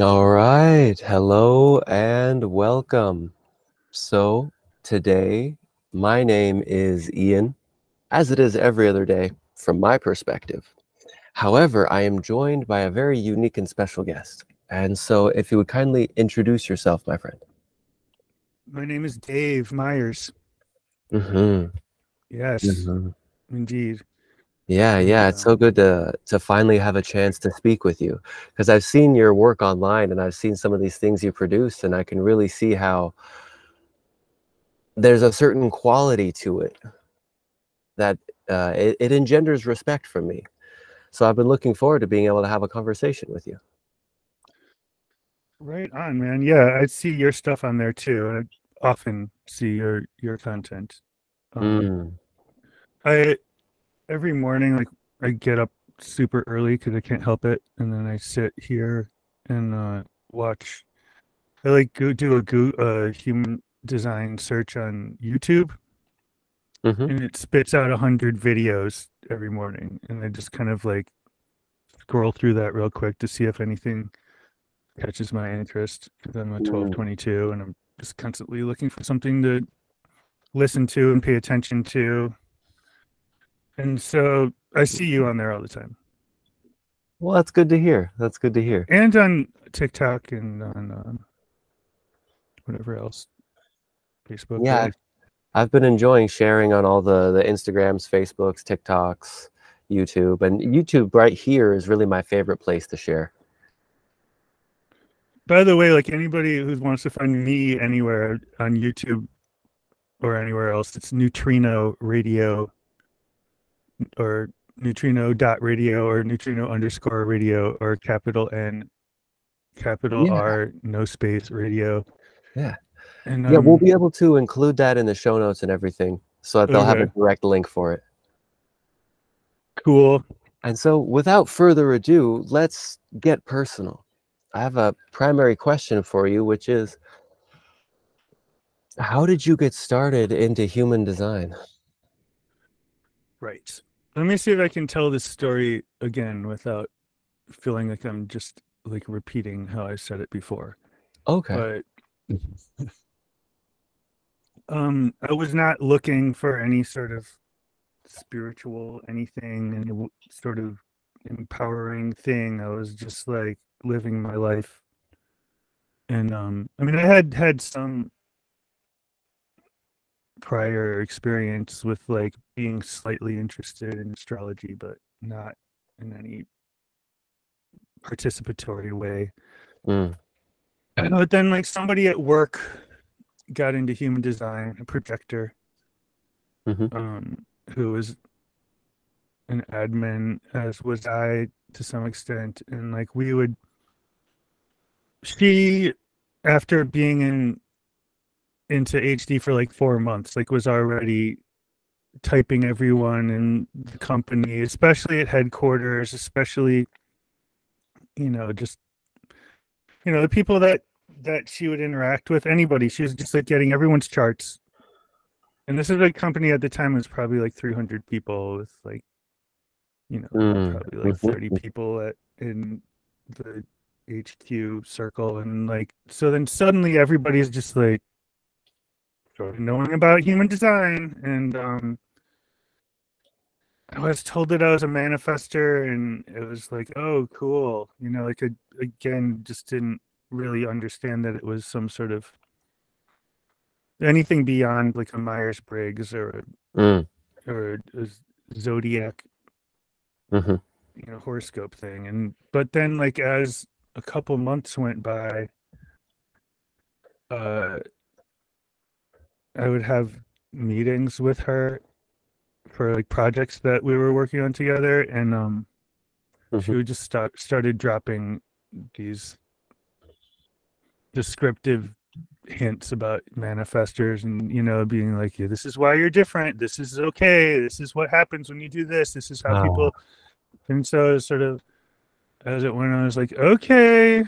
All right, hello and welcome. So today, my name is Ian, as it is every other day from my perspective. However, I am joined by a very unique and special guest. And so if you would kindly introduce yourself, my friend. My name is Dave Myers. Mm-hmm. Yes, mm-hmm. Indeed. Yeah, it's so good to finally have a chance to speak with you, because I've seen your work online and I've seen some of these things you produce, and I can really see how there's a certain quality to it that it engenders respect from me. So I've been looking forward to being able to have a conversation with you. Right on, man. Yeah, I see your stuff on there too, and I often see your content. Every morning, like, I get up super early because I can't help it, and then I sit here and watch. I like do a human design search on YouTube, mm-hmm. and it spits out 100 videos every morning, and I just kind of like scroll through that real quick to see if anything catches my interest. Because I'm a 1222, and I'm just constantly looking for something to listen to and pay attention to. And so I see you on there all the time. Well, that's good to hear. That's good to hear. And on TikTok and on whatever else, Facebook. Yeah, I've been enjoying sharing on all the Instagrams, Facebooks, TikToks, YouTube. And YouTube right here is really my favorite place to share. By the way, like, anybody who wants to find me anywhere on YouTube or anywhere else, it's Neutrino Radio. Or neutrino.radio or neutrino_radio or capital N, capital R, no space, radio. Yeah. And yeah, we'll be able to include that in the show notes and everything, so that they'll have a direct link for it. Cool. And so without further ado, let's get personal. I have a primary question for you, which is, how did you get started into human design? Right. Let me see if I can tell this story again without feeling like I'm just like repeating how I said it before. Okay. But I was not looking for any sort of spiritual anything, any sort of empowering thing. I was just like living my life. And I mean, I had some prior experience with like being slightly interested in astrology, but not in any participatory way. But then, like, somebody at work got into human design, a projector, mm-hmm. Who was an admin, as was I to some extent, and like she, after being into HD for like 4 months, like, was already typing everyone in the company, especially at headquarters, especially, you know, just, you know, the people that she would interact with, anybody. She was just like getting everyone's charts. And this is a company at the time was probably like 300 people with like, you know, probably like 30 people in the HQ circle. And like, so then suddenly everybody's just like knowing about human design. And I was told that I was a manifester, and it was like, oh, cool. You know, like, again, just didn't really understand that it was some sort of anything beyond like a Myers-Briggs or a Zodiac, mm-hmm. you know, horoscope thing. And, but then, like, as a couple months went by, I would have meetings with her for like projects that we were working on together, and mm-hmm. she would just started dropping these descriptive hints about manifestors, and, you know, being like, yeah, this is why you're different, this is okay, this is what happens when you do this, this is how people. And so, sort of as it went on, I was like, okay,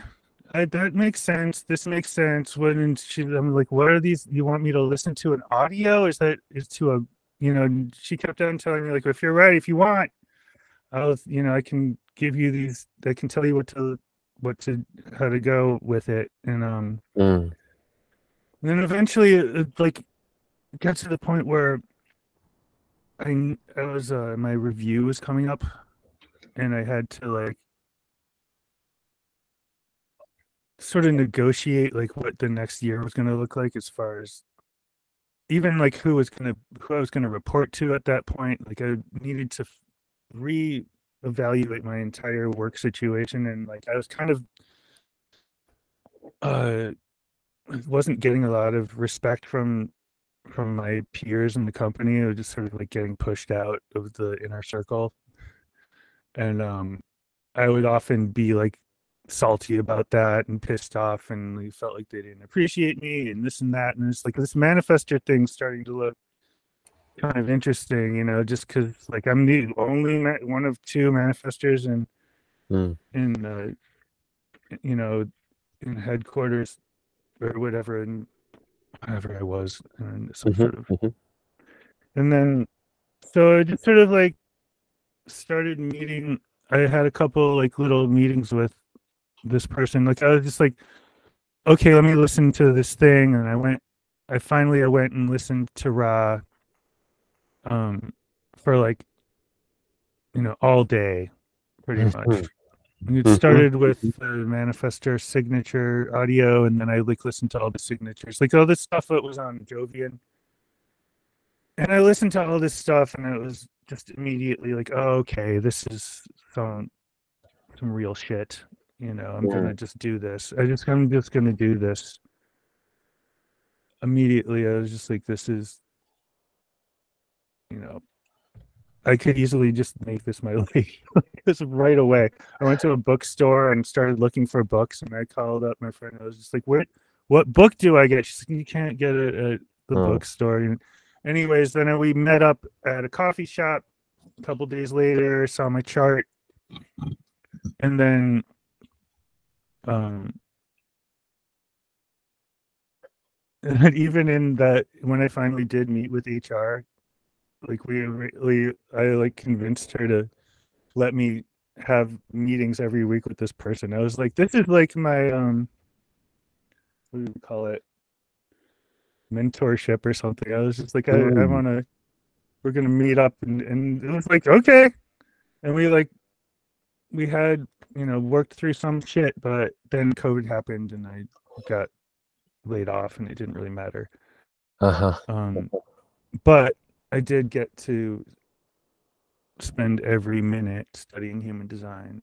that makes sense. This makes sense. When I'm like, what are these? You want me to listen to an audio? You know, she kept on telling me, like, if you're right, if you want, I can give you these, I can tell you what to what to how to go with it, and then eventually it got to the point where I was my review was coming up, and I had to sort of negotiate what the next year was going to look like, as far as even who I was going to report to at that point. I needed to re-evaluate my entire work situation, and I was kind of wasn't getting a lot of respect from my peers in the company. I was just sort of getting pushed out of the inner circle, and I would often be salty about that and pissed off, and they felt like they didn't appreciate me and this and that. And it's this manifestor thing's starting to look kind of interesting, just because I'm the only one of two manifestors in headquarters or whatever, and whenever I was in some and then so I just sort of started meeting. I had a couple little meetings with this person. I was just okay, let me listen to this thing, and I finally went and listened to Ra for all day, pretty much. It started with the manifestor signature audio, and then I listened to all the signatures, all this stuff that was on Jovian, and I listened to all this stuff, and it was just immediately oh, okay, this is some real shit. Gonna just do this. I'm just gonna do this. Immediately, I was just this is, I could easily just make this my life. This right away. I went to a bookstore and started looking for books, and I called up my friend. I was just what book do I get? She's you can't get it at the bookstore. And anyways, then we met up at a coffee shop a couple days later, saw my chart, and then and even in that, when I finally did meet with HR, I convinced her to let me have meetings every week with this person. I was this is my what do you call it, mentorship or something. I was just I wanna, we're gonna meet up, and it was okay, and we had, worked through some shit, but then COVID happened and I got laid off, and it didn't really matter. But I did get to spend every minute studying human design,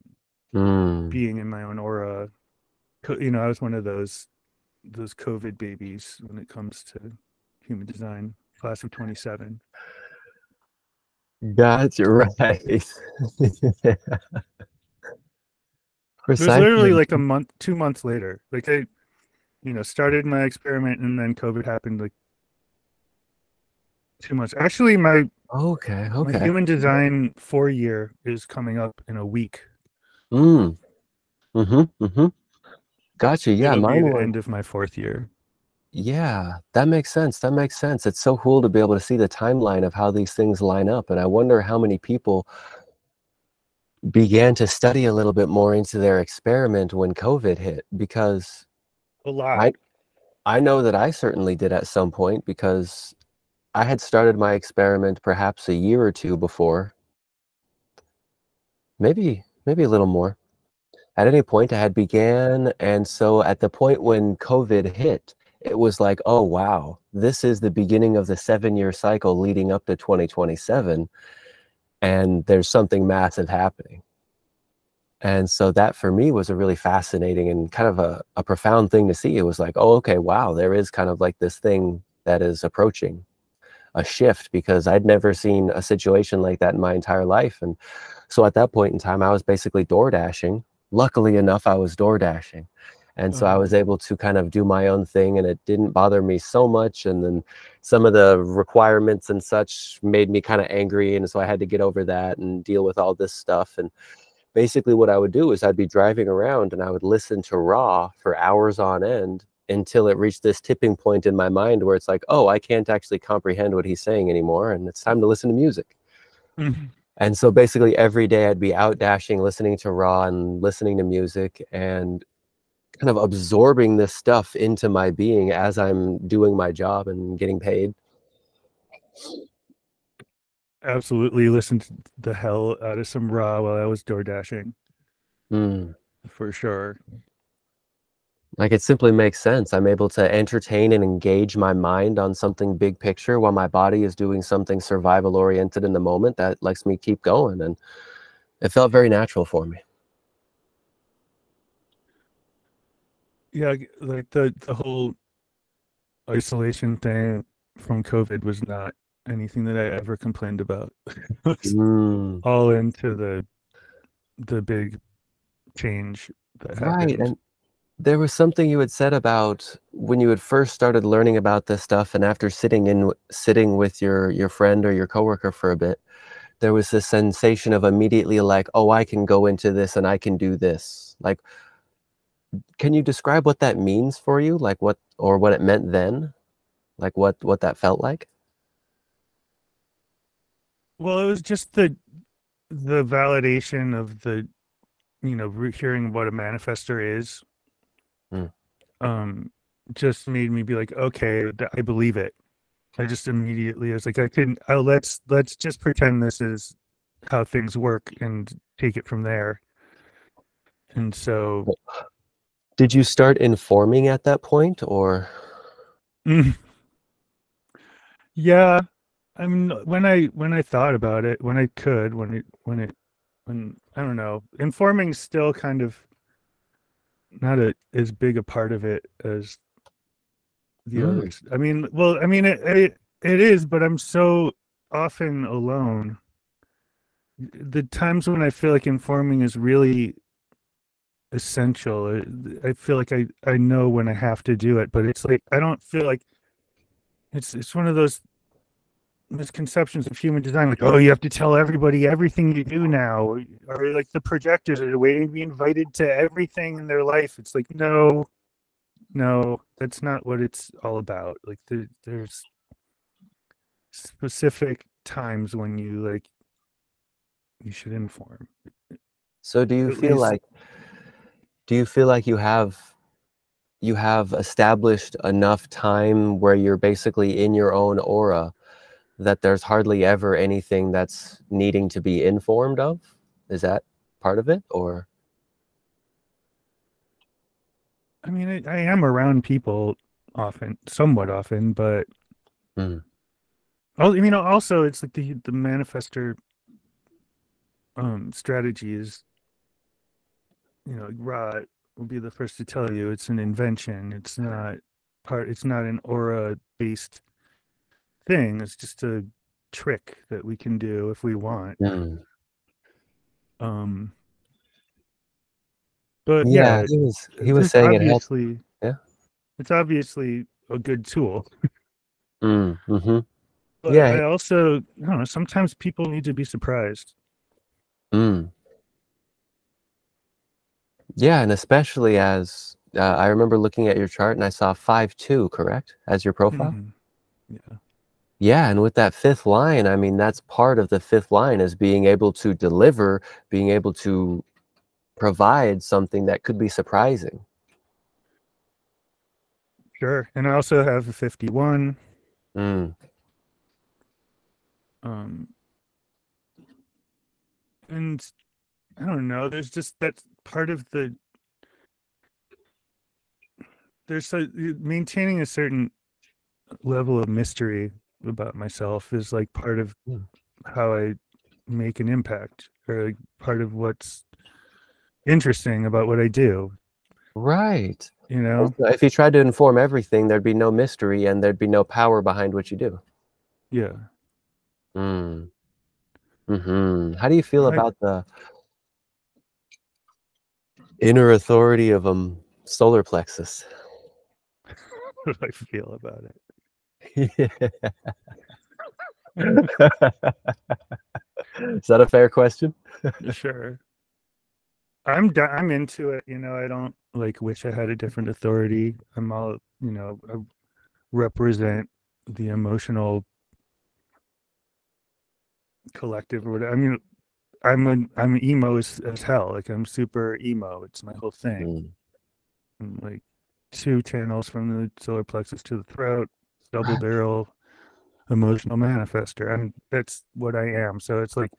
being in my own aura. I was one of those COVID babies when it comes to human design, class of 27. That's right. Yeah. Precisely. It was literally 2 months later. I, started my experiment, and then COVID happened 2 months. Actually, my my human design 4-year is coming up in a week. Gotcha. Yeah, the end of my 4th year. Yeah, that makes sense. That makes sense. It's so cool to be able to see the timeline of how these things line up, and I wonder how many people began to study a little bit more into their experiment when COVID hit, because a lot. I know that I certainly did at some point, because I had started my experiment perhaps a year or two before, maybe a little more. At any point I had began, and so at the point when COVID hit, it was oh wow, this is the beginning of the 7-year cycle leading up to 2027. And there's something massive happening. And so that for me was a really fascinating and kind of a profound thing to see. It was oh, okay, wow, there is kind of this thing that is approaching, a shift, because I'd never seen a situation like that in my entire life. And so at that point in time, I was basically DoorDashing. Luckily enough, I was DoorDashing. And so I was able to kind of do my own thing, and it didn't bother me so much. And then some of the requirements and such made me kind of angry. And so I had to get over that and deal with all this stuff. And basically what I would do is I'd be driving around and I would listen to Ra for hours on end until it reached this tipping point in my mind where it's oh, I can't actually comprehend what he's saying anymore. And it's time to listen to music. And so basically every day I'd be out dashing, listening to Ra and listening to music and kind of absorbing this stuff into my being as I'm doing my job and getting paid. Absolutely listened to the hell out of some Ra while I was DoorDashing. Mm. For sure. Like, it simply makes sense. I'm able to entertain and engage my mind on something big picture while my body is doing something survival oriented in the moment that lets me keep going. And it felt very natural for me. Yeah, like the whole isolation thing from COVID was not anything that I ever complained about. All into the big change that happened. Right. And there was something you had said about when you had first started learning about this stuff, and after sitting with your friend or your coworker for a bit, there was this sensation of immediately like, oh, I can go into this and I can do this. Like, can you describe what that means for you? Like what it meant then? Like what that felt like? Well, it was just the validation of the, you know, hearing what a manifestor is. Just made me be like, okay, I believe it. I just immediately was like, let's just pretend this is how things work and take it from there. And so, did you start informing at that point, or? Yeah, I mean, when I thought about it, when I don't know, informing still kind of not as big a part of it as the others. I mean it is, but I'm so often alone. The times when I feel like informing is really essential, I feel like I know when I have to do it, but it's like I don't feel like it's one of those misconceptions of human design, like, oh, you have to tell everybody everything you do now, or like the projectors are waiting to be invited to everything in their life. It's like, no, that's not what it's all about. Like there's specific times when you should inform. So do you feel like you have established enough time where you're basically in your own aura that there's hardly ever anything that's needing to be informed of? Is that part of it, or? I mean, I am around people often, somewhat often, but I mean, also it's like the manifestor strategy is, you know, Ra will be the first to tell you it's an invention. It's not an aura based thing. It's just a trick that we can do if we want. But yeah, he was saying it. Yeah, it's obviously a good tool. But yeah, I also, I don't know, sometimes people need to be surprised. Yeah, and especially as I remember looking at your chart and I saw 5-2, correct, as your profile. Yeah. Yeah, and with that fifth line, I mean, that's part of the fifth line is being able to deliver, being able to provide something that could be surprising. Sure, and I also have a 51. And I don't know, there's just that part of the, there's so maintaining a certain level of mystery about myself is like part of how I make an impact, or like part of what's interesting about what I do. Right. You know, if you tried to inform everything, there'd be no mystery and there'd be no power behind what you do. Yeah. How do you feel about the inner authority of solar plexus? What do I feel about it? Yeah. Is that a fair question? Sure. I'm into it, you know. I don't like wish I had a different authority. I'm all, you know, I represent the emotional collective or whatever. I mean, I'm emo as hell. Like, I'm super emo. It's my whole thing. Mm. Like, 2 channels from the solar plexus to the throat, double barrel emotional manifester. I mean, that's what I am. So it's like,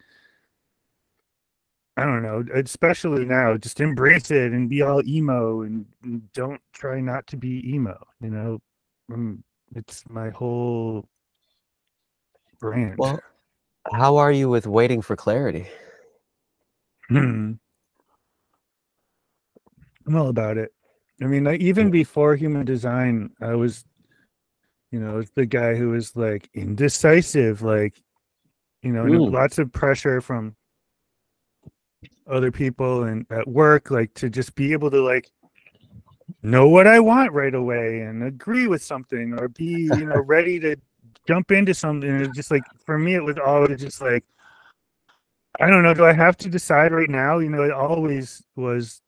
I don't know, especially now, just embrace it and be all emo and don't try not to be emo, you know? It's my whole brand. Well, how are you with waiting for clarity? I'm all about it. I mean, even before Human Design, I was, you know, the guy who was like indecisive, like, you know, lots of pressure from other people and at work, like, to just be able to like know what I want right away and agree with something or be, you know, ready to jump into something. And just like, for me, it was always just like, I don't know, do I have to decide right now? You know, it always was,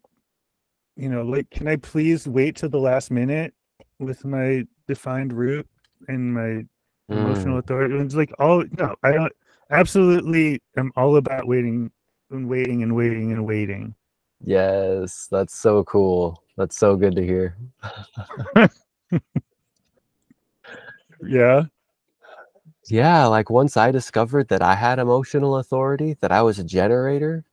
you know, like, can I please wait till the last minute with my defined root and my emotional authority? It's like, oh no, I don't, absolutely, I'm all about waiting and waiting and waiting and waiting. Yes, that's so cool. That's so good to hear. Yeah. Yeah, like once I discovered that I had emotional authority, that I was a generator,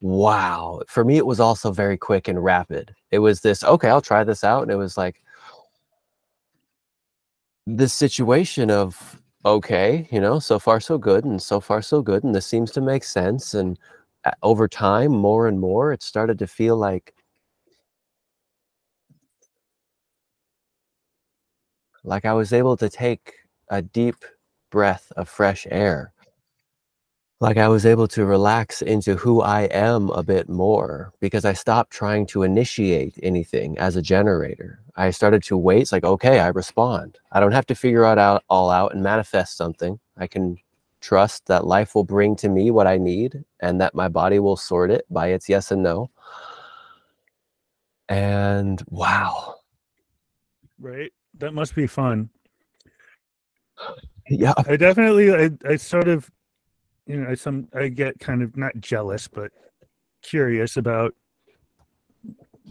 wow. For me, it was also very quick and rapid. It was this, okay, I'll try this out. And it was like this situation of, okay, you know, so far so good, and so far so good, and this seems to make sense. And over time, more and more, it started to feel like I was able to take a deep breath of fresh air. Like I was able to relax into who I am a bit more, because I stopped trying to initiate anything as a generator. I started to wait. It's like, okay, I respond. I don't have to figure it all out and manifest something. I can trust that life will bring to me what I need and that my body will sort it by its yes and no. And wow. Right? That must be fun. Yeah. I definitely, I sort of, you know, I get kind of not jealous, but curious about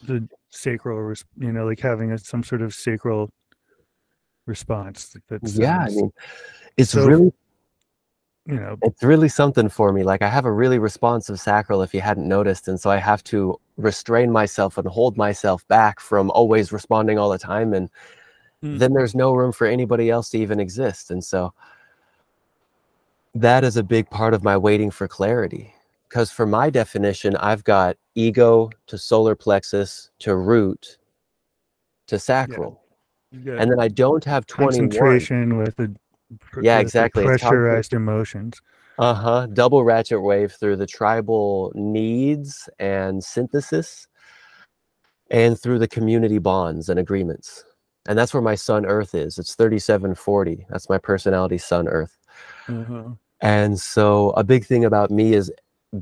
the sacral, you know, like having some sort of sacral response. That's, yeah, I mean, it's so, really, you know, it's really something for me. Like I have a really responsive sacral, if you hadn't noticed, and so I have to restrain myself and hold myself back from always responding all the time, and then there's no room for anybody else to even exist, and so. That is a big part of my waiting for clarity, because for my definition, I've got ego to solar plexus to root to sacral. Yeah. And then I don't have 21. Concentration with the exactly. Pressurized emotions. Uh-huh. Double ratchet wave through the tribal needs and synthesis and through the community bonds and agreements. And that's where my sun earth is. It's 3740. That's my personality, sun earth. And so a big thing about me is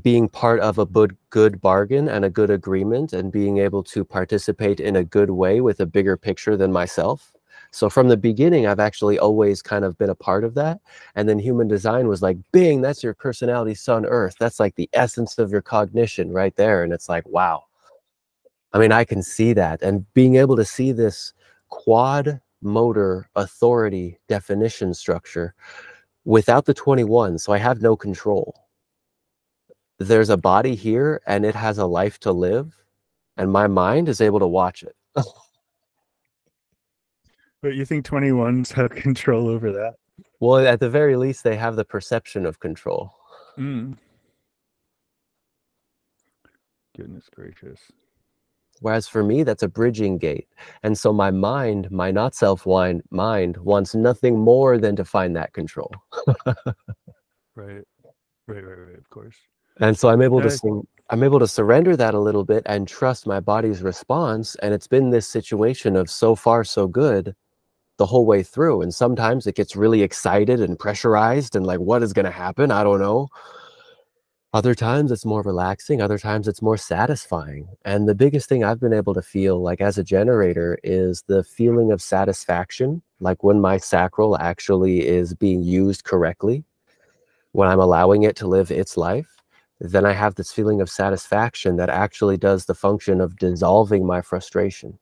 being part of a good bargain and a good agreement and being able to participate in a good way with a bigger picture than myself. So from the beginning, I've actually always kind of been a part of that. And then Human Design was like, bing, that's your personality, sun, earth. That's like the essence of your cognition right there. And it's like, wow. I mean, I can see that. And being able to see this quad motor authority definition structure without the 21, so I have no control. There's a body here and it has a life to live, and my mind is able to watch it. But you think 21s have control over that? Well, at the very least, they have the perception of control. Goodness gracious. Whereas for me, that's a bridging gate. And so my mind, my not self-wine mind, wants nothing more than to find that control. Right, of course. And so I'm able to surrender that a little bit and trust my body's response. And it's been this situation of so far so good the whole way through. And sometimes it gets really excited and pressurized and like, what is going to happen? I don't know. Other times it's more relaxing, other times it's more satisfying. And the biggest thing I've been able to feel like as a generator is the feeling of satisfaction, like when my sacral actually is being used correctly, when I'm allowing it to live its life, then I have this feeling of satisfaction that actually does the function of dissolving my frustration.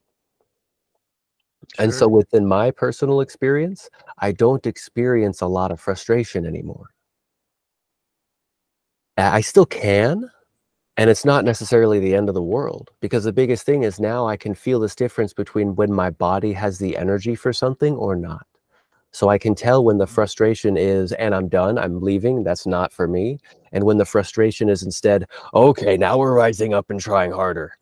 Sure. And so within my personal experience, I don't experience a lot of frustration anymore. I still can, and it's not necessarily the end of the world, because the biggest thing is now I can feel this difference between when my body has the energy for something or not. So I can tell when the frustration is, and I'm done, I'm leaving, that's not for me. And when the frustration is instead, okay, now we're rising up and trying harder.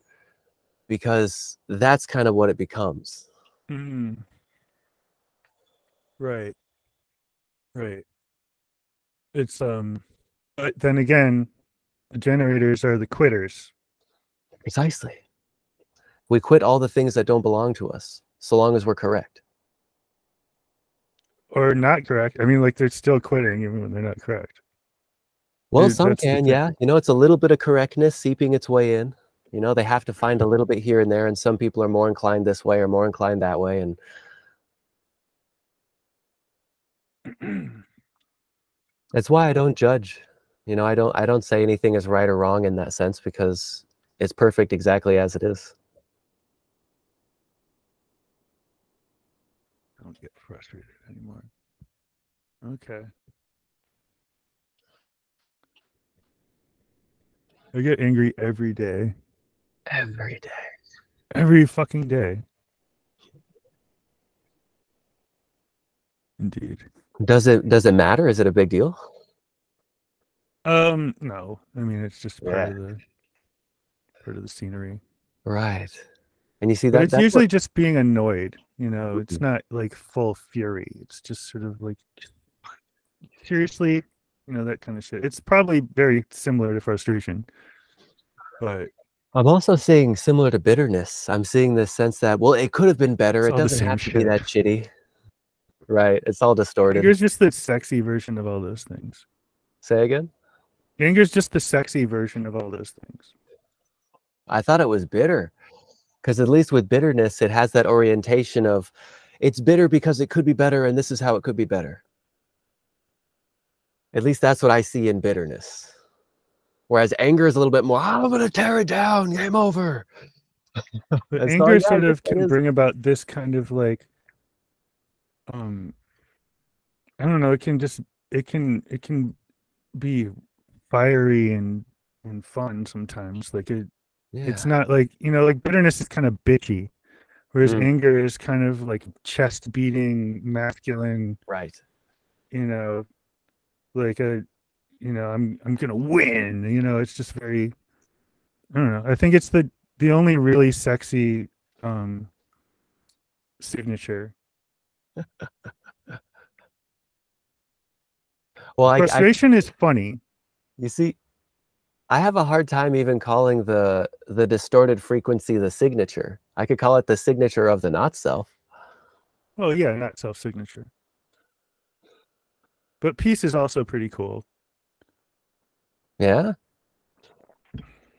Because that's kind of what it becomes. Mm. Right. Right. It's, but then again, the generators are the quitters. Precisely. We quit all the things that don't belong to us, so long as we're correct. Or not correct. I mean, like, they're still quitting even when they're not correct. Well, some can, yeah. You know, it's a little bit of correctness seeping its way in. You know, they have to find a little bit here and there, and some people are more inclined this way or more inclined that way. And that's why I don't judge. You know, I don't say anything is right or wrong in that sense, because it's perfect exactly as it is. I don't get frustrated anymore. Okay. I get angry every day. Every day. Every fucking day. Indeed. Does it matter? Is it a big deal? No. I mean, it's just part of the scenery. Right. And you see that, but it's usually just being annoyed. You know, it's not like full fury. It's just sort of like, seriously, you know, that kind of shit. It's probably very similar to frustration. But I'm also seeing similar to bitterness. I'm seeing this sense that, well, it could have been better. It doesn't have to be that shitty. Right. It's all distorted. Anger's just the sexy version of all those things. Say again? Anger's just the sexy version of all those things. I thought it was bitter. Because at least with bitterness, it has that orientation of, it's bitter because it could be better, and this is how it could be better. At least that's what I see in bitterness. Whereas anger is a little bit more, I'm going to tear it down, game over. But anger sort of can bring about this kind of like, I don't know, it can be fiery and fun sometimes. Like it. Yeah. It's not like, you know, like bitterness is kind of bitchy, whereas anger is kind of like chest beating, masculine, right? You know, like a, you know, I'm gonna win. You know, it's just very, I don't know. I think it's the only really sexy signature. Well, frustration is funny. You see. I have a hard time even calling the distorted frequency the signature. I could call it the signature of the not self. Well, yeah, not self signature. But peace is also pretty cool. Yeah?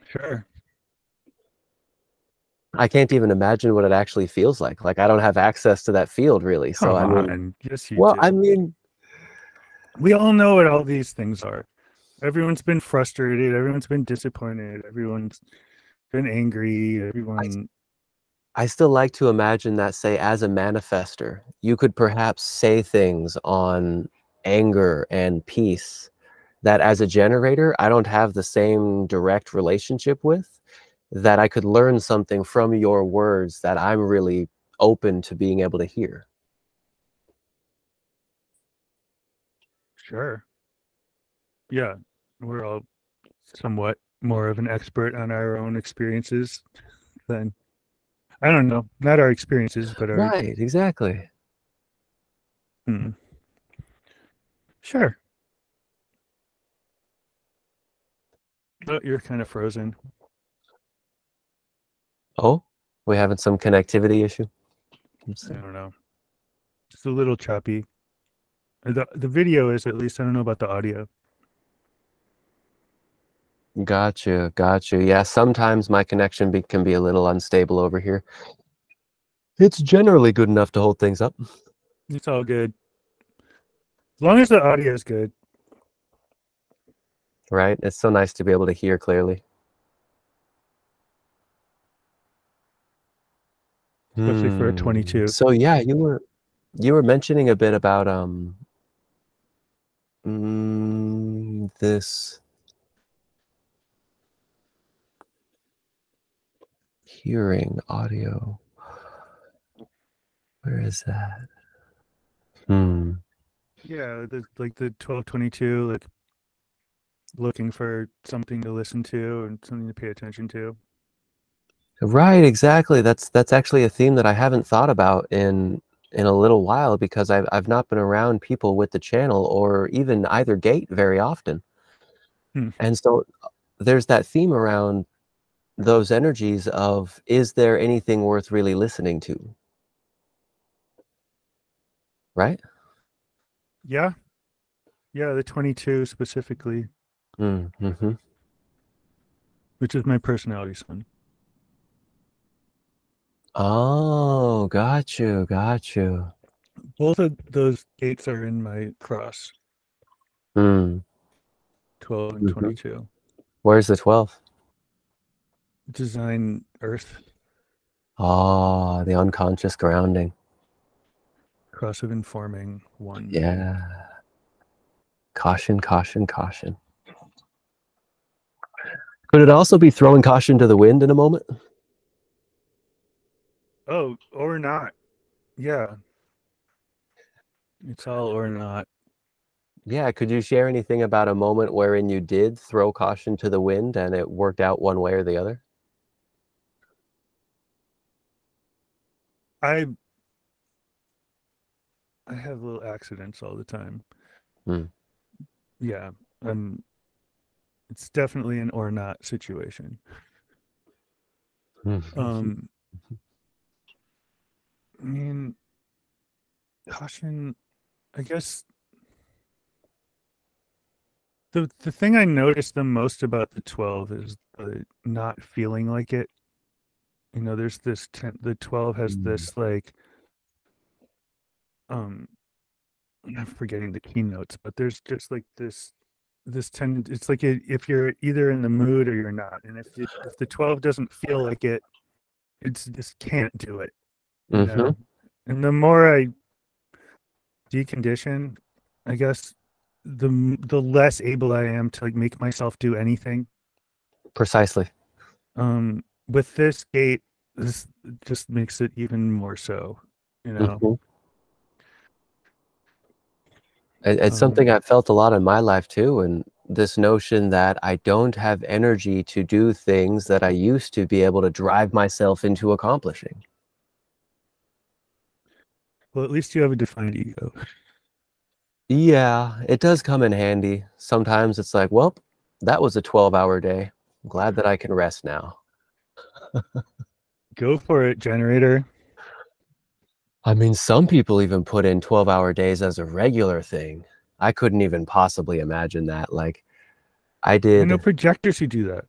Sure. I can't even imagine what it actually feels like. Like, I don't have access to that field, really. So I mean, yes, you do. I mean, we all know what all these things are. Everyone's been frustrated. Everyone's been disappointed. Everyone's been angry. Everyone. I still like to imagine that, say, as a manifester, you could perhaps say things on anger and peace that as a generator, I don't have the same direct relationship with, that I could learn something from your words that I'm really open to being able to hear. Sure. Yeah, we're all somewhat more of an expert on our own experiences than, I don't know, not our experiences, but our... Right, exactly. Hmm. Sure. Oh, you're kind of frozen. Oh, we're having some connectivity issue? I don't know. It's a little choppy. The video is, at least. I don't know about the audio. Gotcha, gotcha. Yeah, sometimes my connection can be a little unstable over here. It's generally good enough to hold things up. It's all good. As long as the audio is good. right? It's so nice to be able to hear clearly. Especially for a 22. So yeah, you were mentioning a bit about this hearing audio. Where is that? Yeah, like the 1222, like looking for something to listen to and something to pay attention to. Right, exactly. That's actually a theme that I haven't thought about in a little while, because I've not been around people with the channel or even either gate very often. And so there's that theme around those energies of, is there anything worth really listening to? Right? Yeah. Yeah, the 22 specifically. Which is my personality son. Oh, got you, got you. Both of those gates are in my cross. 12 and 22. Where's the 12th? Design Earth. Ah, the unconscious grounding. Cross of informing one. Yeah. Caution, caution, caution. Could it also be throwing caution to the wind in a moment? Oh, or not. Yeah. It's all or not. Yeah. Could you share anything about a moment wherein you did throw caution to the wind and it worked out one way or the other? I have little accidents all the time. Yeah. It's definitely an or not situation. I mean, caution, I guess the thing I noticed the most about the 12 is the not feeling like it. You know, there's this, the 12 has this like, I'm forgetting the keynotes, but there's just like this tendency, it's like if you're either in the mood or you're not. And if the 12 doesn't feel like it, it's just can't do it. And the more I decondition, I guess the less able I am to like make myself do anything. Precisely. With this gate, this just makes it even more so, you know. It's something I felt a lot in my life too, and this notion that I don't have energy to do things that I used to be able to drive myself into accomplishing. Well, at least you have a defined ego. Yeah, it does come in handy. Sometimes it's like, well, that was a 12-hour day. I'm glad that I can rest now. Go for it, generator. I mean, some people even put in 12-hour days as a regular thing. I couldn't even possibly imagine that. Like, I did. I know projectors who do that.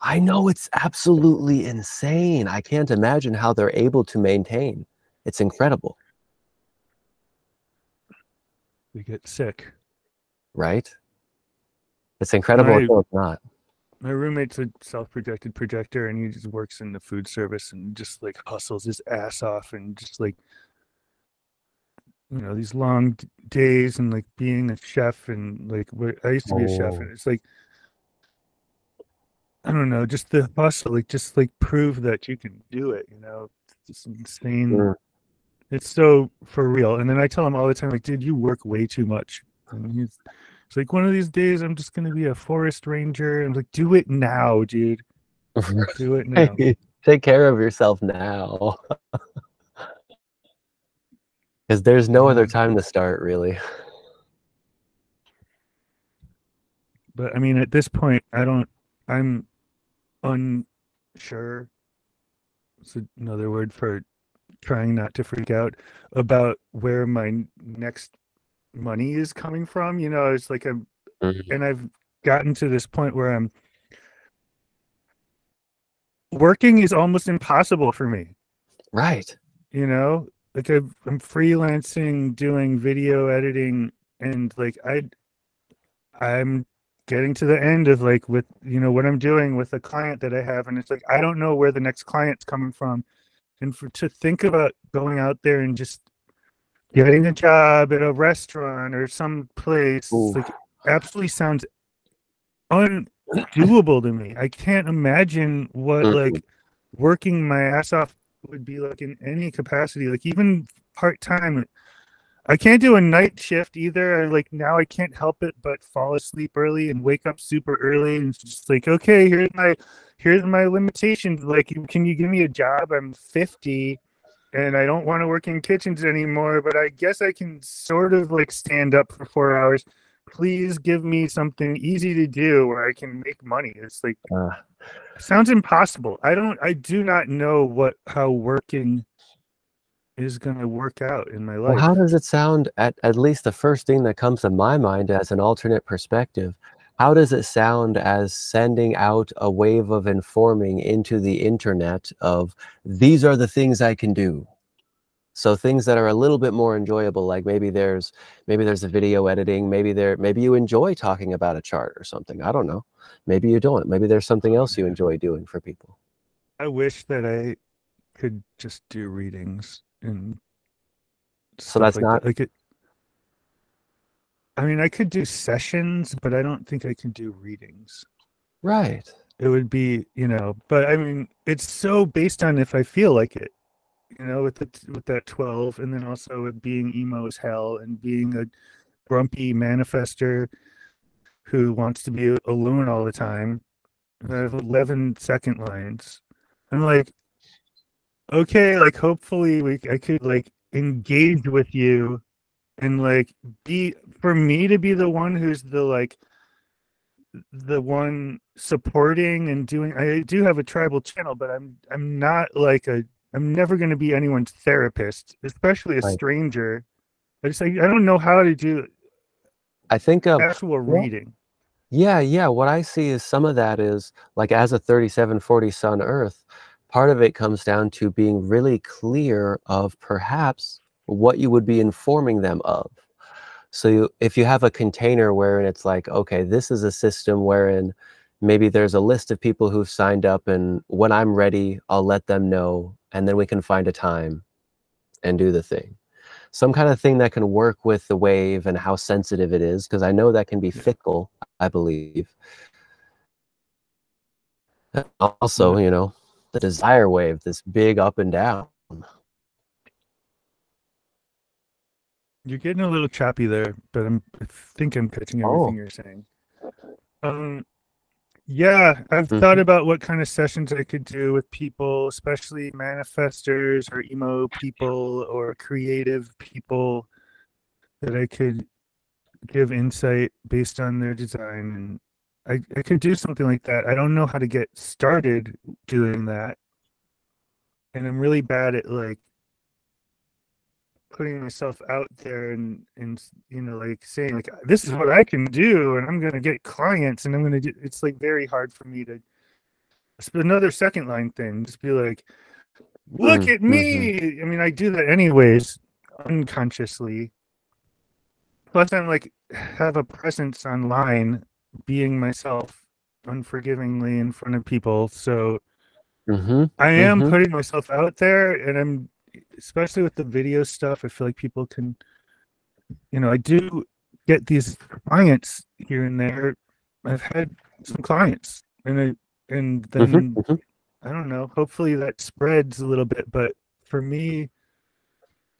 I know, it's absolutely insane. I can't imagine how they're able to maintain. It's incredible. We get sick, right? It's incredible. It's not. My roommate's a self-projected projector, and he just works in the food service and just like hustles his ass off, and just like, you know, these long days, and like being a chef, and like I used to be a chef, and it's like, I don't know, just the hustle, like just like prove that you can do it, you know, just insane. Sure. It's so for real. And then I tell him all the time, like, dude, you work way too much. And he's like, one of these days, I'm just going to be a forest ranger. And I'm like, do it now, dude. Do it now. Take care of yourself now. Because there's no other time to start, really. But I mean, at this point, I'm unsure. It's another word for trying not to freak out about where my next money is coming from. You know, it's like and I've gotten to this point where I'm working is almost impossible for me. Right. You know, like I'm freelancing, doing video editing, and like I'm getting to the end of like with, you know, what I'm doing with a client that I have. And it's like, I don't know where the next client's coming from. And for, to think about going out there and just getting a job at a restaurant or some place, like, absolutely sounds undoable to me. I can't imagine what like working my ass off would be like in any capacity, like even part-time. I can't do a night shift either. Like now I can't help it but fall asleep early and wake up super early, and it's just like, okay, here's my limitations. Like, can you give me a job? I'm 50 and I don't want to work in kitchens anymore, but I guess I can sort of like stand up for 4 hours. Please give me something easy to do where I can make money. It's like, sounds impossible. I do not know how working is going to work out in my life. Well, how does it sound, at least the first thing that comes to my mind as an alternate perspective, how does it sound as sending out a wave of informing into the internet of, these are the things I can do? So things that are a little bit more enjoyable, like maybe there's a video editing, maybe you enjoy talking about a chart or something. I don't know. Maybe you don't. Maybe there's something else you enjoy doing for people. I wish that I could just do readings and so that's like not that. I mean, I could do sessions, but I don't think I can do readings. Right. It would be, you know, but I mean, it's so based on if I feel like it. You know, with that 12, and then also with being emo as hell and being a grumpy manifester who wants to be alone all the time. And I have 11 second lines. I'm like, okay, like hopefully I could like engage with you and like be, for me to be the one who's the like, the one supporting and doing. I do have a tribal channel, but I'm not like a, I'm never going to be anyone's therapist, especially a stranger. I don't know how to do, I think, actual reading. Yeah. What I see is some of that is like, as a 3740 Sun Earth, part of it comes down to being really clear of perhaps what you would be informing them of. So if you have a container wherein it's like, okay, this is a system wherein maybe there's a list of people who've signed up, and when I'm ready, I'll let them know. And then we can find a time and do the thing. Some kind of thing that can work with the wave and how sensitive it is, because I know that can be fickle, I believe. And also, you know, the desire wave, this big up and down. You're getting a little choppy there, but I think I'm catching everything you're saying. Yeah, I've thought about what kind of sessions I could do with people, especially manifestors or emo people or creative people, that I could give insight based on their design. And I could do something like that. I don't know how to get started doing that. And I'm really bad at like putting myself out there and you know, like saying like, this is what I can do and I'm going to get clients and I'm going to do, it's like very hard for me to, another second line thing, just be like, look at me. I mean, I do that anyways, unconsciously. Plus I'm like, have a presence online, being myself unforgivingly in front of people. So I am putting myself out there, and I'm, especially with the video stuff, I feel like people can, you know, I do get these clients here and there. I've had some clients, and then I don't know, hopefully that spreads a little bit, but for me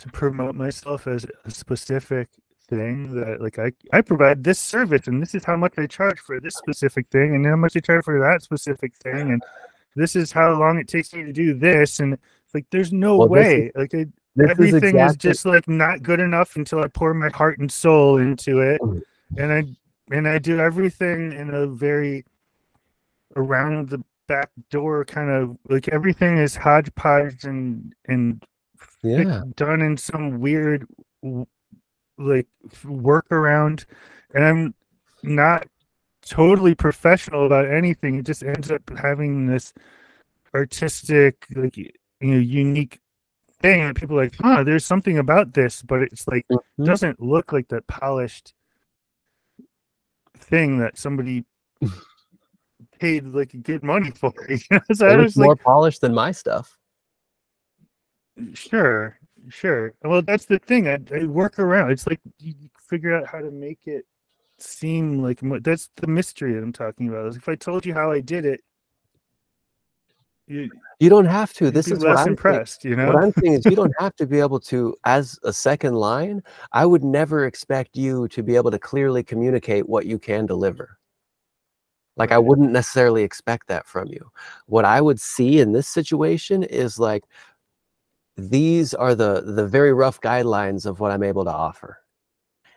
to promote myself as a specific thing that like, I provide this service and this is how much I charge for this specific thing and how much I charge for that specific thing, and this is how long it takes me to do this, and like, there's no way. Like, everything is just like not good enough until I pour my heart and soul into it, and I do everything in a very around the back door kind of like, everything is hodgepodge and done in some weird like workaround, and I'm not totally professional about anything. It just ends up having this artistic like, you know, unique thing, and people are like, huh, there's something about this, but it's like, doesn't look like that polished thing that somebody paid like good money for. So it was more like, polished than my stuff. Sure, sure. Well, that's the thing. I work around. It's like you figure out how to make it seem like that's the mystery that I'm talking about. Is if I told you how I did it, you don't have to. This is less impressed, you know. What I'm saying is, you don't have to be able to. As a second line, I would never expect you to be able to clearly communicate what you can deliver. Like, I wouldn't necessarily expect that from you. What I would see in this situation is like, these are the very rough guidelines of what I'm able to offer.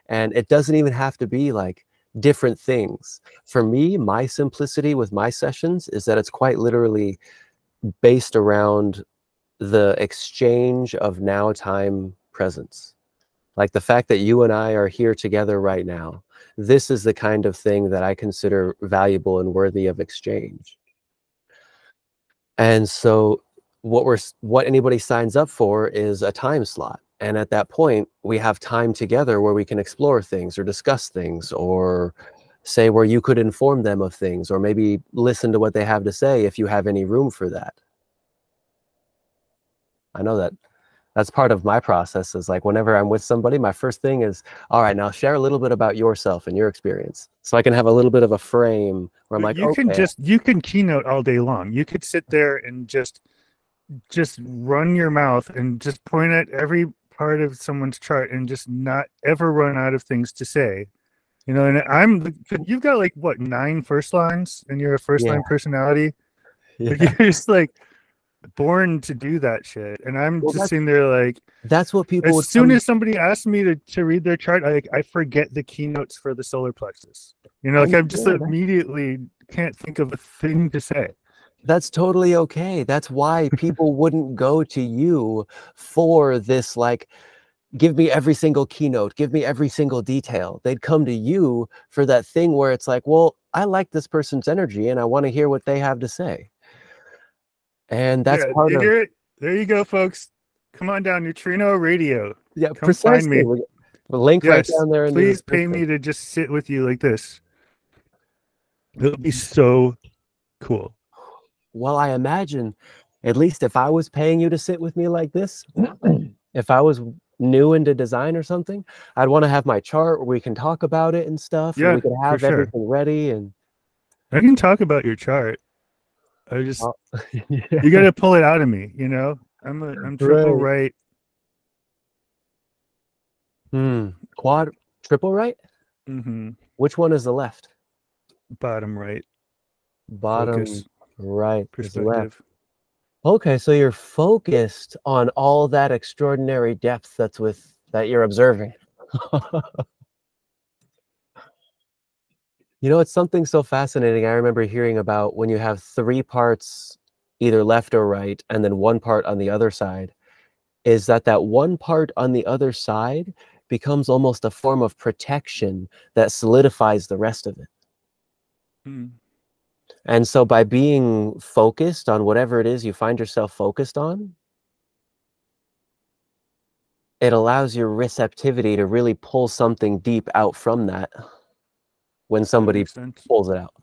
And it doesn't even have to be like different things. For me, my simplicity with my sessions is that it's quite literally based around the exchange of now time presence. Like the fact that you and I are here together right now, this is the kind of thing that I consider valuable and worthy of exchange. And so what anybody signs up for is a time slot. And at that point, we have time together where we can explore things or discuss things, or say where you could inform them of things, or maybe listen to what they have to say if you have any room for that. I know that that's part of my process, is like whenever I'm with somebody, my first thing is, all right, now share a little bit about yourself and your experience. So I can have a little bit of a frame where I'm like, you can just, you can keynote all day long. You could sit there and just run your mouth and just point at every part of someone's chart and just not ever run out of things to say. You know, and you've got like what, 9 first lines, and you're a first line personality. Yeah. You're just like born to do that shit. And I'm just sitting there like, that's what people, as soon as somebody asks me to read their chart, I forget the keynotes for the solar plexus. You know, like I'm just immediately can't think of a thing to say. That's totally okay. That's why people wouldn't go to you for this, like, give me every single keynote, give me every single detail. They'd come to you for that thing where it's like, well, I like this person's energy and I want to hear what they have to say. And that's part of it. There you go, folks. Come on down, Neutrino Radio. Yeah, come find me. The link right down there. Please pay me to just sit with you like this. It'll be so cool. Well, I imagine, at least if I was paying you to sit with me like this, if I was new into design or something, I'd want to have my chart where we can talk about it and stuff. Yeah, and we could have everything ready. And I can talk about your chart. I just you got to pull it out of me, you know. I'm triple right. Quad triple right. Mm-hmm. Which one is the left? Bottom right. Bottom. Focus. Right, perspective. Okay, so you're focused on all that extraordinary depth that's that you're observing. You know, it's something so fascinating. I remember hearing about when you have 3 parts, either left or right, and then 1 part on the other side, is that 1 part on the other side becomes almost a form of protection that solidifies the rest of it. Hmm. And so by being focused on whatever it is you find yourself focused on, it allows your receptivity to really pull something deep out from that when somebody pulls it out.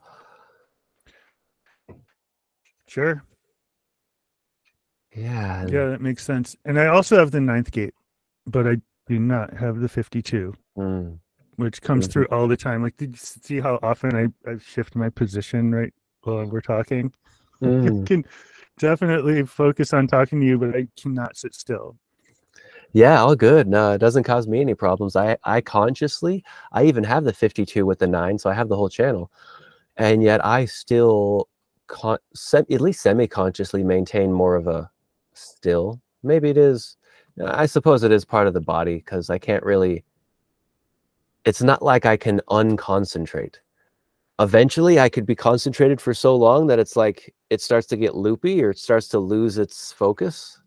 Sure. Yeah. Yeah, that makes sense. And I also have the 9th gate, but I do not have the 52. Mm. Which comes through all the time. Like, did you see how often I shift my position right while we're talking? I can definitely focus on talking to you, but I cannot sit still. Yeah, all good. No, it doesn't cause me any problems. I even have the 52 with the 9, so I have the whole channel. And yet I still, at least semi-consciously, maintain more of a still. Maybe it is, I suppose it is part of the body, because I can't really... It's not like I can unconcentrate. Eventually, I could be concentrated for so long that it's like it starts to get loopy or it starts to lose its focus.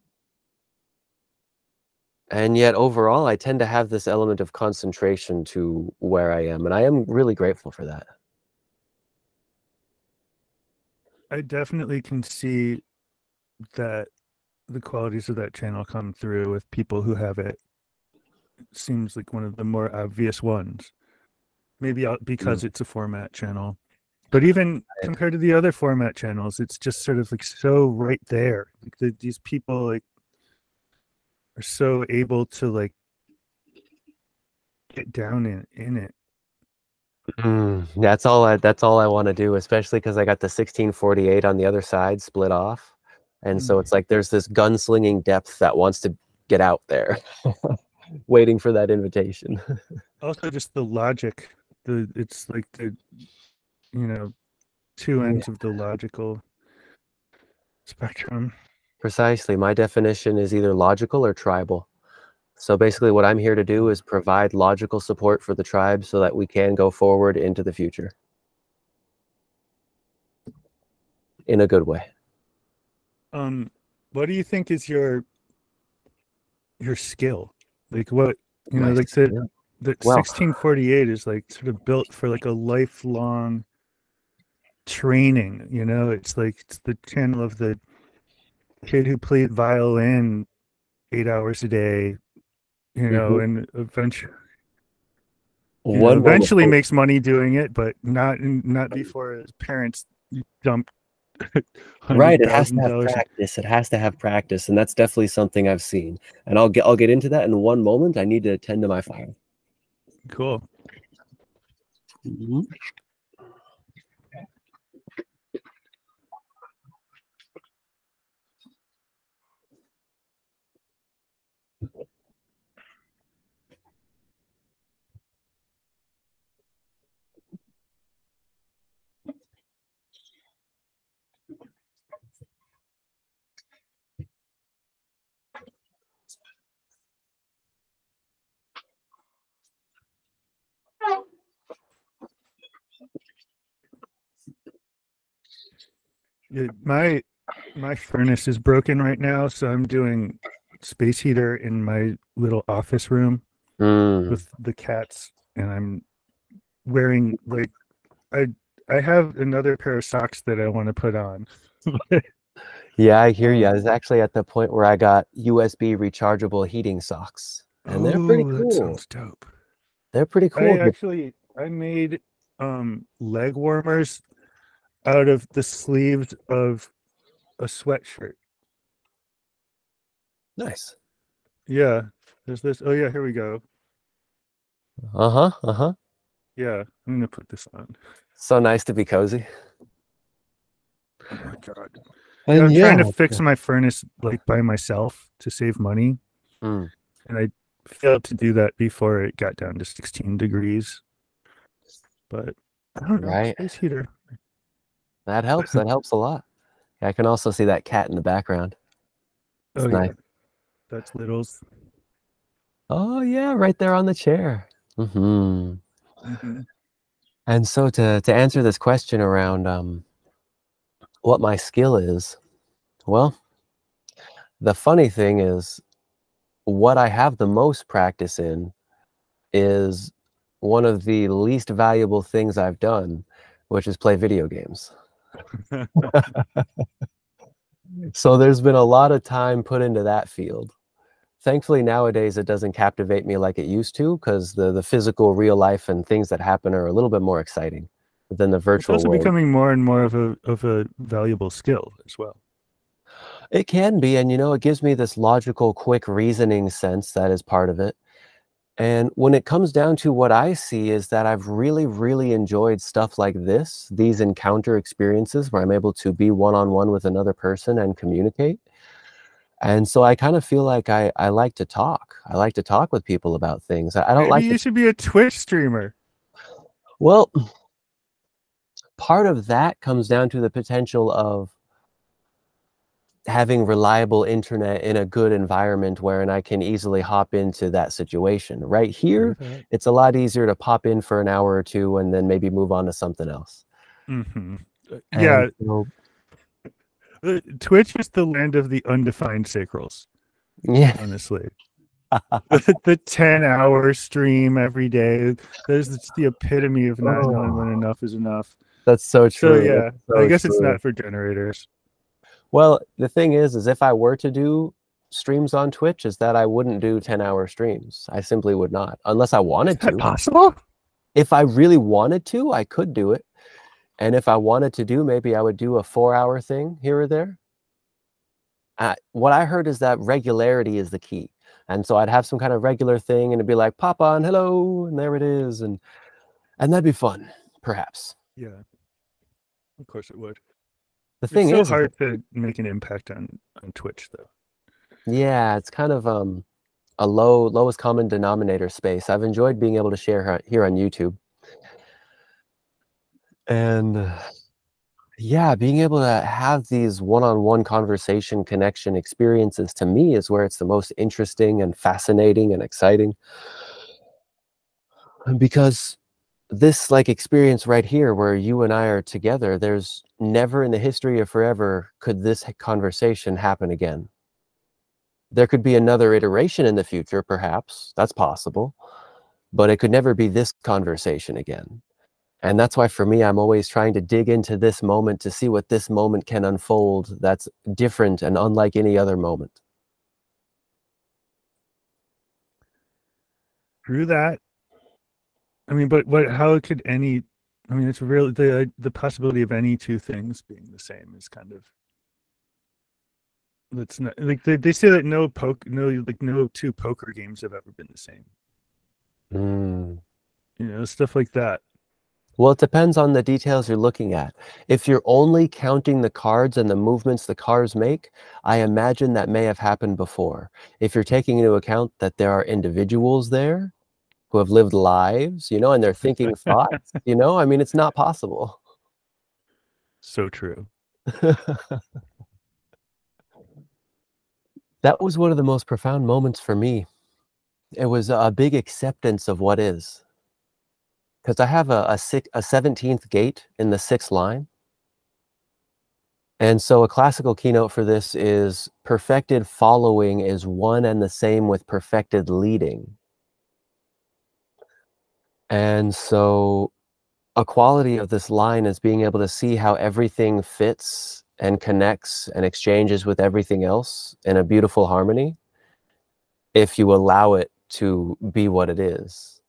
And yet overall, I tend to have this element of concentration to where I am. And I am really grateful for that. I definitely can see that the qualities of that channel come through with people who have it. Seems like one of the more obvious ones. maybe because it's a format channel. But even compared to the other format channels, it's just sort of like so right there. Like these people like are so able to like get down in it. That's all I want to do, especially because I got the 1648 on the other side split off. And so it's like there's this gunslinging depth that wants to get out there waiting for that invitation. Also just the logic. It's like the two ends of the logical spectrum. Precisely. My definition is either logical or tribal. So basically what I'm here to do is provide logical support for the tribe so that we can go forward into the future in a good way. What do you think is your skill? Like what, like the 1648 is like sort of built for like a lifelong training, it's like it's the channel of the kid who played violin 8 hours a day, and eventually makes money doing it, but not before his parents dumped right. It has to have practice. It has to have practice, and that's definitely something I've seen. And I'll get into that in one moment. I need to attend to my fire. Cool. Mm-hmm. My furnace is broken right now, so I'm doing space heater in my little office room with the cats, and I'm wearing like I have another pair of socks that I want to put on. Yeah, I hear you. I was actually at the point where I got USB rechargeable heating socks, and they're pretty cool. That sounds dope. They're pretty cool. I made leg warmers out of the sleeves of a sweatshirt. Nice. Yeah. There's this. Oh yeah, here we go. Yeah, I'm gonna put this on. So nice to be cozy. Oh my god. And I'm trying to fix my furnace like by myself to save money. And I failed to do that before it got down to 16 degrees. But I don't know. Right. Space heater. That helps. That helps a lot. Yeah, I can also see that cat in the background. It's nice. That's Littles. Oh yeah, right there on the chair. And so to answer this question around what my skill is, well, the funny thing is, what I have the most practice in is one of the least valuable things I've done, which is play video games. So there's been a lot of time put into that field. Thankfully nowadays it doesn't captivate me like it used to, because the physical real life and things that happen are a little bit more exciting than the virtual. It's also becoming more and more of a valuable skill as well. It can be, and it gives me this logical, quick reasoning sense that is part of it. And when it comes down to what I see is that I've really, really enjoyed stuff like this, these encounter experiences where I'm able to be one-on-one with another person and communicate. And so I kind of feel like I like to talk. I like to talk with people about things. I don't Maybe like you should be a Twitch streamer. Well, part of that comes down to the potential of having reliable internet in a good environment wherein I can easily hop into that situation. Right here, it's a lot easier to pop in for an hour or two and then maybe move on to something else. Yeah. Twitch is the land of the undefined sacrals. Yeah. Honestly. The 10-hour stream every day. It's the epitome of not knowing when enough is enough. That's so true. So, yeah, so I guess it's not for generators. Well, the thing is if I were to do streams on Twitch, is that I wouldn't do 10-hour streams. I simply would not, unless I wanted to. Is that possible? If I really wanted to, I could do it. And if I wanted to do, maybe I would do a 4-hour thing here or there. What I heard is that regularity is the key. And so I'd have some kind of regular thing and it'd be like, pop on, hello, and there it is. And that'd be fun, perhaps. Yeah, of course it would. The thing is, it's so hard to make an impact on Twitch, though. Yeah, it's kind of a lowest common denominator space. I've enjoyed being able to share here on YouTube. And yeah, being able to have these one-on-one conversation, connection experiences, to me, is where it's the most interesting and fascinating and exciting. Because this like experience right here where you and I are together, there's never in the history of forever could this conversation happen again. There could be another iteration in the future, perhaps, that's possible, but it could never be this conversation again. And that's why for me, I'm always trying to dig into this moment to see what this moment can unfold that's different and unlike any other moment. Through that, I mean, but what, how could any, I mean, it's really the possibility of any two things being the same is kind of, that's not like they say that no two poker games have ever been the same. Mm. You know, stuff like that. Well, it depends on the details you're looking at. If you're only counting the cards and the movements the cards make, I imagine that may have happened before. If you're taking into account that there are individuals there who have lived lives, you know, and they're thinking thoughts, you know, I mean, it's not possible. So true. That was one of the most profound moments for me. It was a big acceptance of what is. Because I have a 17th gate in the 6th line. And so a classical keynote for this is perfected following is one and the same with perfected leading. And so a quality of this line is being able to see how everything fits and connects and exchanges with everything else in a beautiful harmony, if you allow it to be what it is.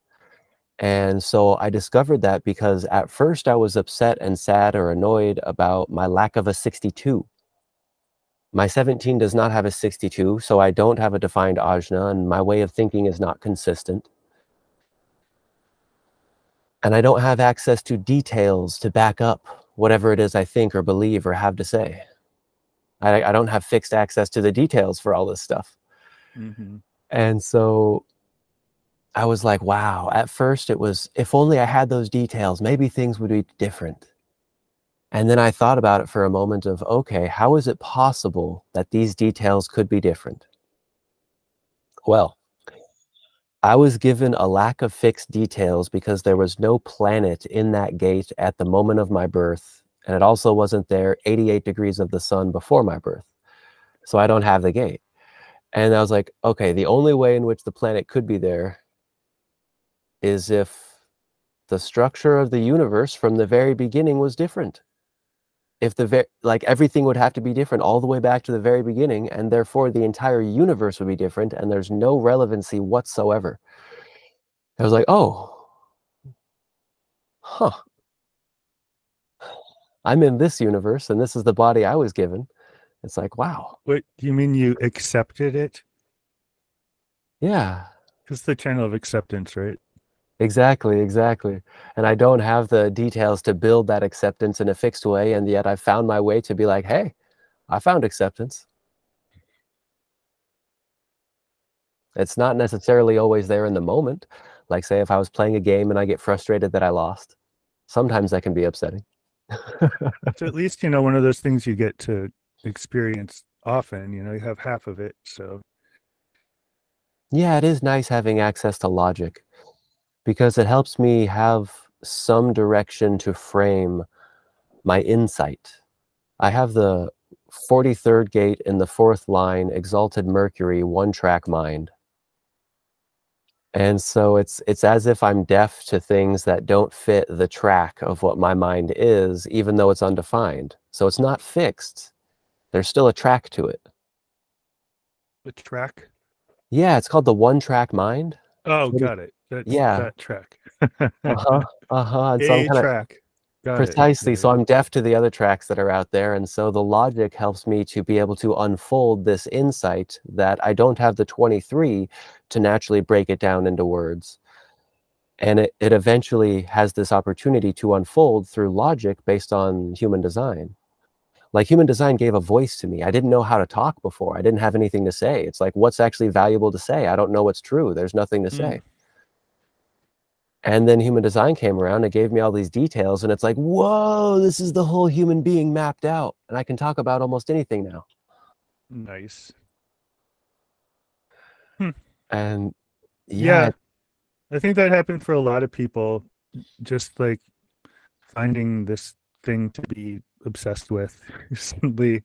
And so I discovered that because at first I was upset and sad or annoyed about my lack of a 62. My 17 does not have a 62, so I don't have a defined ajna, and my way of thinking is not consistent. And I don't have access to details to back up whatever it is I think or believe or have to say. I don't have fixed access to the details for all this stuff. Mm-hmm. And so I was like, wow, at first it was, if only I had those details, maybe things would be different. And then I thought about it for a moment of, okay, how is it possible that these details could be different? Well, I was given a lack of fixed details because there was no planet in that gate at the moment of my birth. And it also wasn't there 88 degrees of the sun before my birth. So I don't have the gate. And I was like, okay, the only way in which the planet could be there is if the structure of the universe from the very beginning was different. If like everything would have to be different all the way back to the very beginning, and therefore the entire universe would be different, and there's no relevancy whatsoever. I was like, oh, huh. I'm in this universe, and this is the body I was given. It's like, wow. Wait, you mean you accepted it? Yeah. It's the channel of acceptance, right? Exactly, exactly. And I don't have the details to build that acceptance in a fixed way, and yet I found my way to be like, hey, I found acceptance. It's not necessarily always there in the moment. Like, say, if I was playing a game and I get frustrated that I lost, sometimes that can be upsetting. So at least, you know, one of those things you get to experience often, you know, you have half of it, so. Yeah, it is nice having access to logic, because it helps me have some direction to frame my insight. I have the 43rd gate in the 4th line, exalted Mercury, one-track mind. And so it's as if I'm deaf to things that don't fit the track of what my mind is, even though it's undefined. So it's not fixed. There's still a track to it. The track? Yeah, it's called the one-track mind. Oh, got it. That's, yeah, that track. So I'm kinda, precisely. So I'm deaf to the other tracks that are out there. And so the logic helps me to be able to unfold this insight that I don't have the 23 to naturally break it down into words. And it eventually has this opportunity to unfold through logic based on human design. Like, human design gave a voice to me. I didn't know how to talk before. I didn't have anything to say. It's like, what's actually valuable to say? I don't know what's true. There's nothing to say. And then human design came around and gave me all these details. And it's like, whoa, this is the whole human being mapped out. And I can talk about almost anything now. Nice. And yeah, I think that happened for a lot of people, just like finding this thing to be obsessed with recently.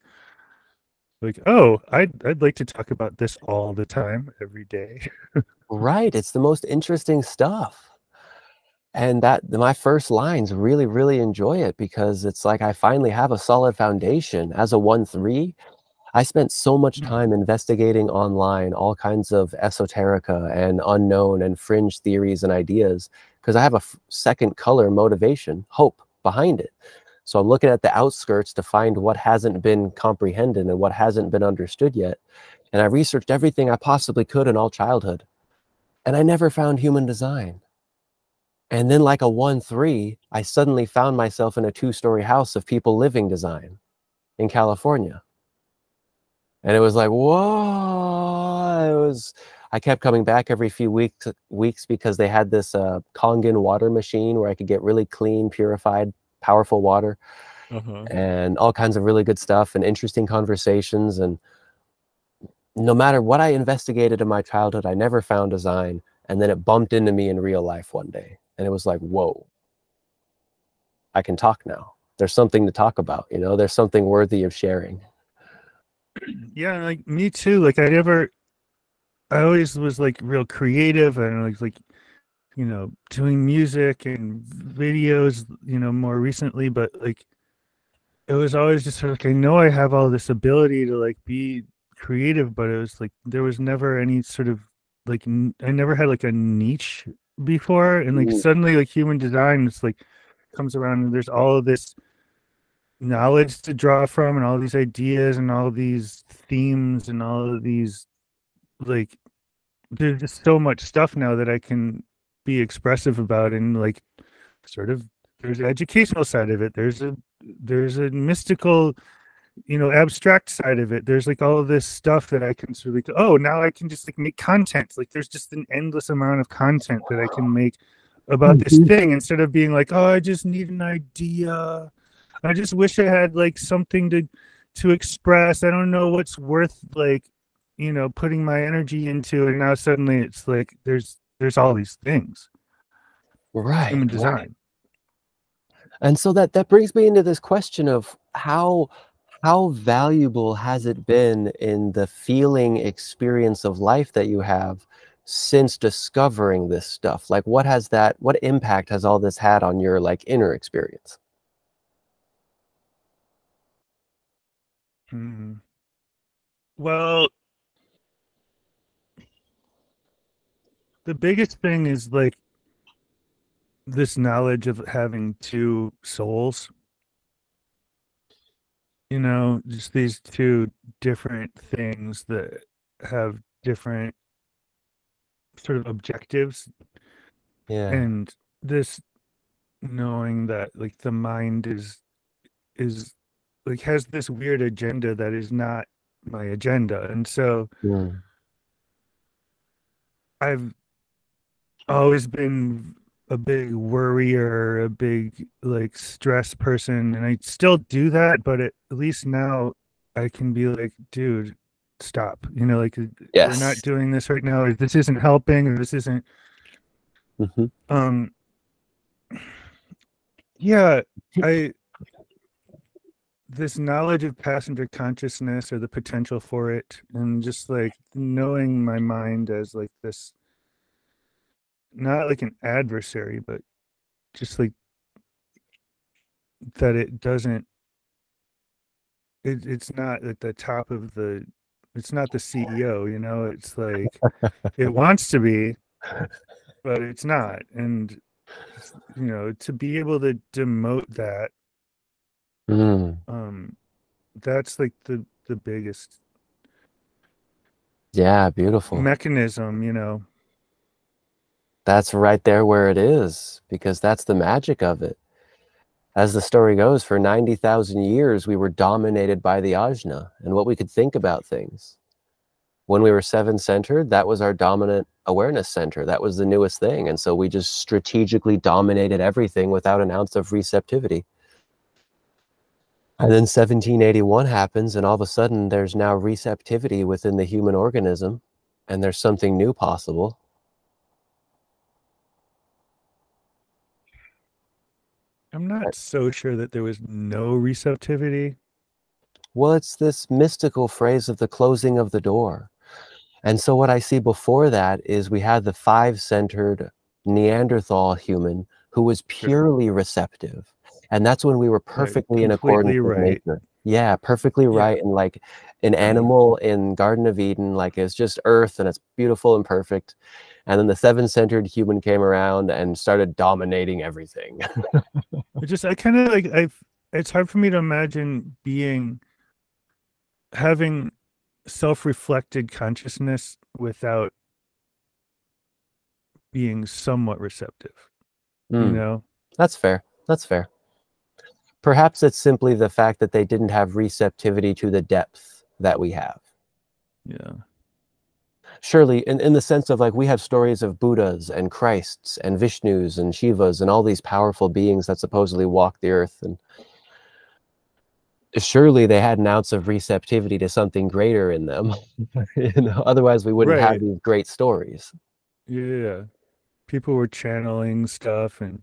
Like, oh, I'd like to talk about this all the time, every day. Right. It's the most interesting stuff. And that, my first lines, really, really enjoy it, because it's like, I finally have a solid foundation. As a 1-3, I spent so much time investigating online all kinds of esoterica and unknown and fringe theories and ideas, because I have a second color motivation, hope, behind it. So I'm looking at the outskirts to find what hasn't been comprehended and what hasn't been understood yet. And I researched everything I possibly could in all childhood. And I never found human design. And then, like a 1-3, I suddenly found myself in a 2-story house of people living design in California. And it was like, whoa. It was, I kept coming back every few weeks because they had this Kangen water machine where I could get really clean, purified, powerful water, and all kinds of really good stuff and interesting conversations. And no matter what I investigated in my childhood, I never found design. And then it bumped into me in real life one day. And it was like, whoa, I can talk now. There's something to talk about, you know, there's something worthy of sharing. Yeah, like me too. Like, I always was like real creative, and I was like, you know, doing music and videos, you know, more recently, but like, it was always just like, I know I have all this ability to like be creative, but it was like, there was never any sort of like, I never had like a niche before. And like, suddenly, like, human design just like comes around, and there's all of this knowledge to draw from, and all these ideas, and all these themes, and all of these, like, there's just so much stuff now that I can be expressive about. And like, sort of, there's an educational side of it, there's a mystical, you know, abstract side of it, there's like all of this stuff that I can sort of like, oh, now I can just like make content. Like, there's just an endless amount of content that I can make about this thing, instead of being like, oh, I just need an idea, I just wish I had like something to express, I don't know what's worth, like, you know, putting my energy into. And now suddenly it's like, there's all these things, right? Human design. Right. And so that brings me into this question of how valuable has it been in the feeling experience of life that you have since discovering this stuff? Like, what impact has all this had on your like inner experience? Well, the biggest thing is like this knowledge of having two souls, you know, just these two different things that have different sort of objectives. Yeah. And this knowing that like the mind is like, has this weird agenda that is not my agenda. And so I've always been a big worrier, a big like stress person, and I still do that, but at least now I can be like, dude, stop, you know, like, yes, we're not doing this right now, or this isn't helping, or this isn't this knowledge of passenger consciousness, or the potential for it, and just like knowing my mind as like this, not like an adversary, but just like that it doesn't, it's not at the top of the, it's not the CEO, you know, it's like, it wants to be, but it's not. And you know, to be able to demote that, that's like the biggest beautiful mechanism, you know. That's right there where it is, because that's the magic of it. As the story goes, for 90,000 years, we were dominated by the ajna and what we could think about things. When we were seven-centered, that was our dominant awareness center. That was the newest thing. And so we just strategically dominated everything without an ounce of receptivity. And then 1781 happens, and all of a sudden there's now receptivity within the human organism, and there's something new possible. I'm not so sure that there was no receptivity. Well, it's this mystical phrase of the closing of the door. And so what I see before that is we had the five-centered Neanderthal human who was purely receptive. And that's when we were perfectly in accordance with nature. Yeah, perfectly right. And like an animal in Garden of Eden, like it's just earth and it's beautiful and perfect. And then the seven-centered human came around and started dominating everything. I kind of like, it's hard for me to imagine having self-reflected consciousness without being somewhat receptive, you know? That's fair. That's fair. Perhaps it's simply the fact that they didn't have receptivity to the depth that we have. Yeah. Surely, in the sense of like, we have stories of Buddhas and Christs and Vishnus and Shivas and all these powerful beings that supposedly walk the earth. And surely they had an ounce of receptivity to something greater in them. You know, otherwise we wouldn't have these great stories. Yeah. People were channeling stuff and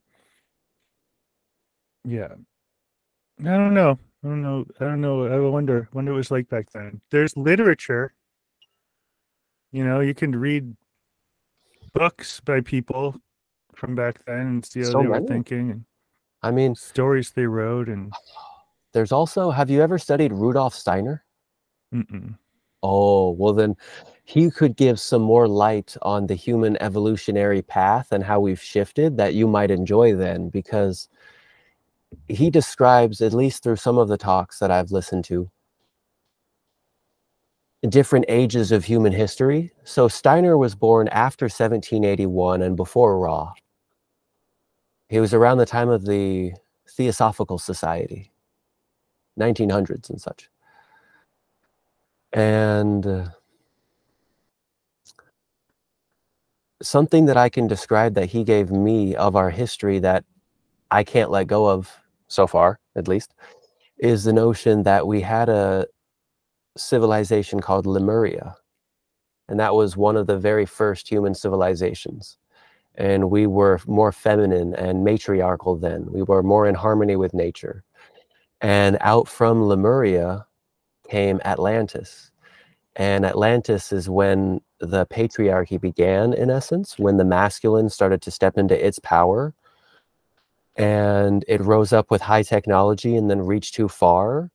I don't know. I wonder what it was like back then. There's literature. You know, you can read books by people from back then and see how they were thinking. And I mean, stories they wrote. And there's also, have you ever studied Rudolf Steiner? Oh, well then he could give some more light on the human evolutionary path and how we've shifted that you might enjoy then, because he describes, at least through some of the talks that I've listened to, different ages of human history. So Steiner was born after 1781 and before Ra. He was around the time of the Theosophical Society, 1900s and such. And something that I can describe that he gave me of our history that I can't let go of, so far at least, is the notion that we had a civilization called Lemuria, and that was one of the very first human civilizations, and we were more feminine and matriarchal then. We were more in harmony with nature, and out from Lemuria came Atlantis, and Atlantis is when the patriarchy began, in essence, when the masculine started to step into its power. And it rose up with high technology and then reached too far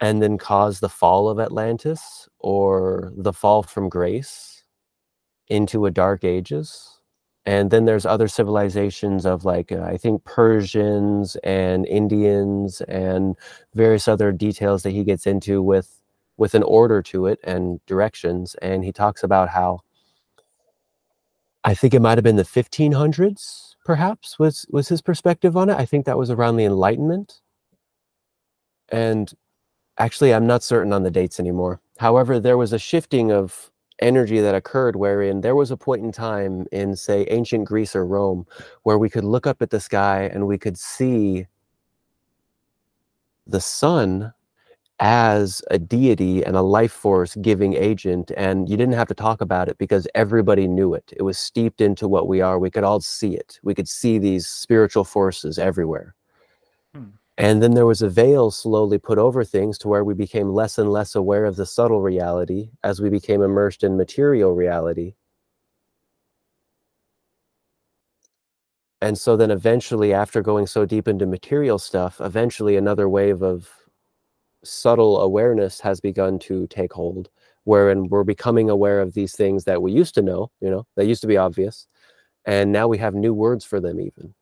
and then caused the fall of Atlantis, or the fall from grace into a dark ages. And then there's other civilizations of like, I think Persians and Indians and various other details that he gets into with an order to it and directions. And he talks about how, I think it might've been the 1500s. Perhaps was his perspective on it. I think that was around the Enlightenment. And actually, I'm not certain on the dates anymore. However, there was a shifting of energy that occurred wherein there was a point in time in, say, ancient Greece or Rome, where we could look up at the sky and we could see the sun as a deity and a life force giving agent, and you didn't have to talk about it because everybody knew it. It was steeped into what we are. We could all see it. We could see these spiritual forces everywhere. And then there was a veil slowly put over things to where we became less and less aware of the subtle reality as we became immersed in material reality. And so then eventually, after going so deep into material stuff, eventually another wave of subtle awareness has begun to take hold, wherein we're becoming aware of these things that we used to know, you know, that used to be obvious, And now we have new words for them even.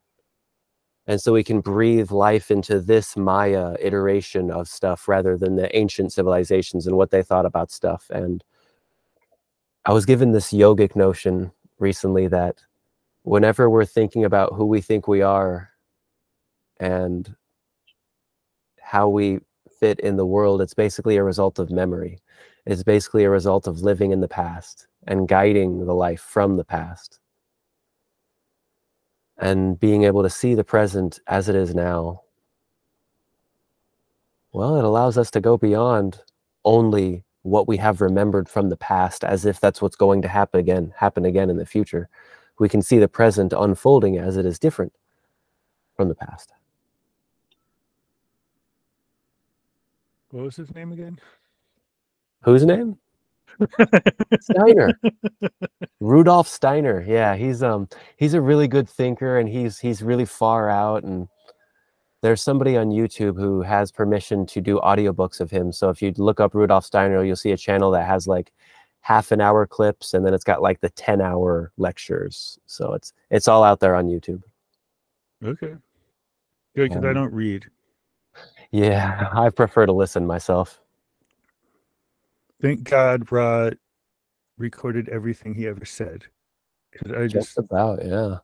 And so we can breathe life into this Maya iteration of stuff rather than the ancient civilizations and what they thought about stuff. And I was given this yogic notion recently that whenever we're thinking about who we think we are and how we fit in the world, it's basically a result of memory. It's basically a result of living in the past and guiding the life from the past. And being able to see the present as it is now, well, it allows us to go beyond only what we have remembered from the past as if that's what's going to happen again in the future. We can see the present unfolding as it is different from the past. What was his name again? Whose name? Steiner. Rudolf Steiner. Yeah, he's a really good thinker, and he's really far out, and there's somebody on YouTube who has permission to do audiobooks of him. So if you look up Rudolf Steiner, you'll see a channel that has like half-an-hour clips, and then it's got like the 10-hour lectures. So it's all out there on YouTube. Okay. Good, because I don't read. Yeah, I prefer to listen myself. Thank God Ra recorded everything he ever said. Because I just about, yeah.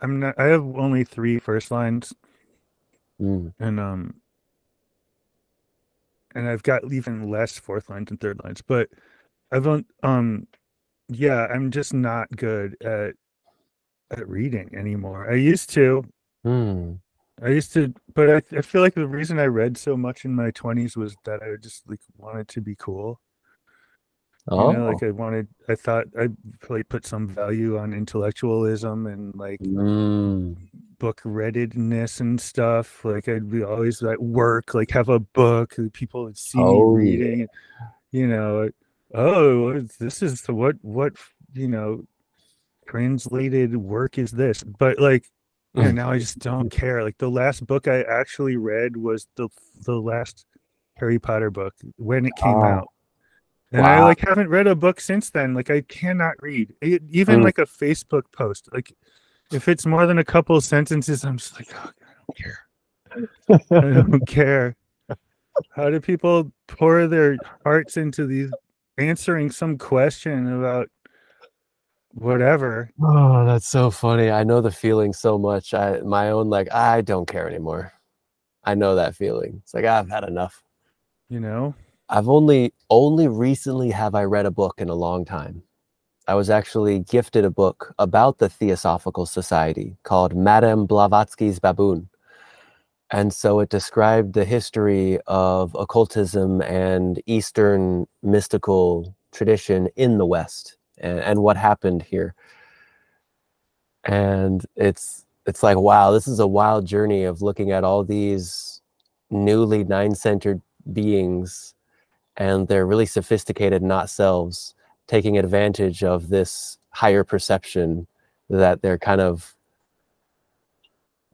I have only 3 first lines. Mm. And I've got even less fourth lines and third lines, but I've yeah, I'm just not good at reading anymore. I used to. Mm. But I feel like the reason I read so much in my 20s was that I just like wanted to be cool. Oh. You know, like I thought I probably put some value on intellectualism and like book readedness and stuff. Like I'd be always at work, like have a book, and people would see me reading. You know, oh, this is what you know, translated work is this. But like, yeah, now I just don't care. Like the last book I actually read was the last Harry Potter book when it came out. And wow. I like haven't read a book since then. Like I cannot read even like a Facebook post. Like if it's more than a couple sentences, I'm just like, oh, God, I don't care. I don't care. How do people pour their hearts into these answering some question about whatever? Oh, that's so funny. I know the feeling so much. My own like, I don't care anymore. I know that feeling. It's like I've had enough. You know. I've only recently have I read a book in a long time. I was actually gifted a book about the Theosophical Society called Madame Blavatsky's Baboon. And so it described the history of occultism and Eastern mystical tradition in the West and what happened here. And it's like, wow, this is a wild journey of looking at all these newly nine-centered beings and they're really sophisticated not selves taking advantage of this higher perception that they're kind of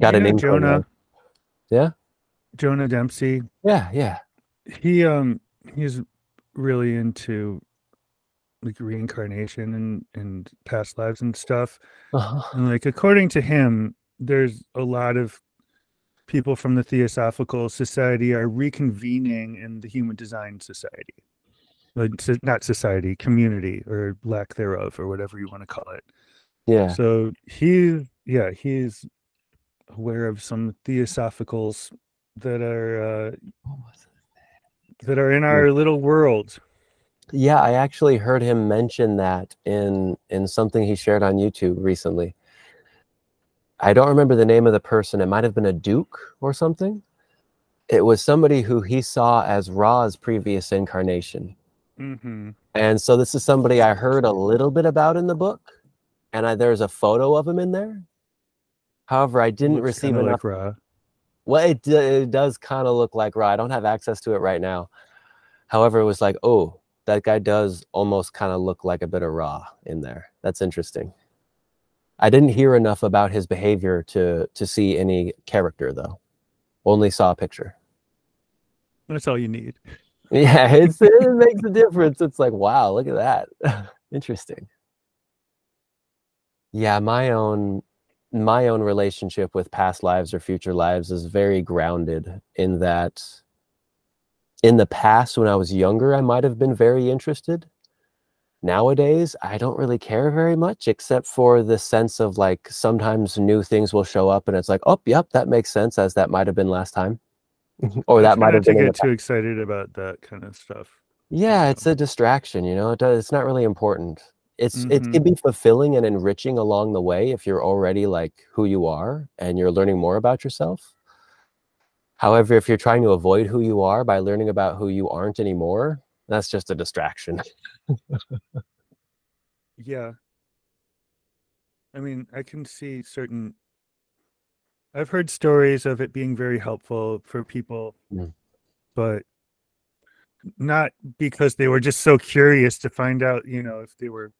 got an inkling. Jonah, yeah? Jonah Dempsey. Yeah, yeah. He's really into like reincarnation and past lives and stuff. Uh-huh. And like according to him, there's a lot of people from the Theosophical Society are reconvening in the Human Design Society, not society, community, or lack thereof, or whatever you want to call it. Yeah. So he's aware of some Theosophicals that are in our little world. Yeah, I actually heard him mention that in something he shared on YouTube recently. I don't remember the name of the person. It might have been a duke or something. It was somebody who he saw as Ra's previous incarnation. Mm-hmm. And so this is somebody I heard a little bit about in the book. And there's a photo of him in there. However, I didn't receive enough. Like Ra. Well, it does kind of look like Ra. I don't have access to it right now. However, it was like, oh, that guy does almost kind of look like a bit of Ra in there. That's interesting. I didn't hear enough about his behavior to see any character, though. Only saw a picture. That's all you need. Yeah, it makes a difference. It's like, wow, look at that. Interesting. Yeah, my own relationship with past lives or future lives is very grounded in that in the past, when I was younger, I might have been very interested. Nowadays, I don't really care very much, except for the sense of like sometimes new things will show up and it's like, oh, yep, that makes sense, as that might have been last time. Or that might have been. Don't get too excited about that kind of stuff. Yeah, it's a distraction, you know, it's not really important. It can be fulfilling and enriching along the way if you're already like who you are and you're learning more about yourself. However, if you're trying to avoid who you are by learning about who you aren't anymore, that's just a distraction. Yeah. I mean, I can see certain... I've heard stories of it being very helpful for people, but not because they were just so curious to find out, you know, if they were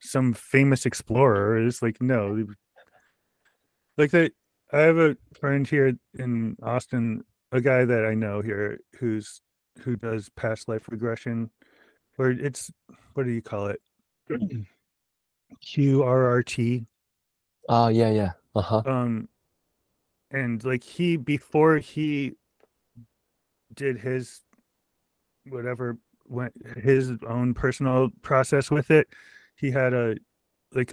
some famous explorer. It's like, no. Like that. I have a friend here in Austin, a guy that I know here who does past life regression, where it's, what do you call it? QRRT. Oh, yeah, yeah. Uh-huh. And like he, before he did his whatever, went his own personal process with it, he had a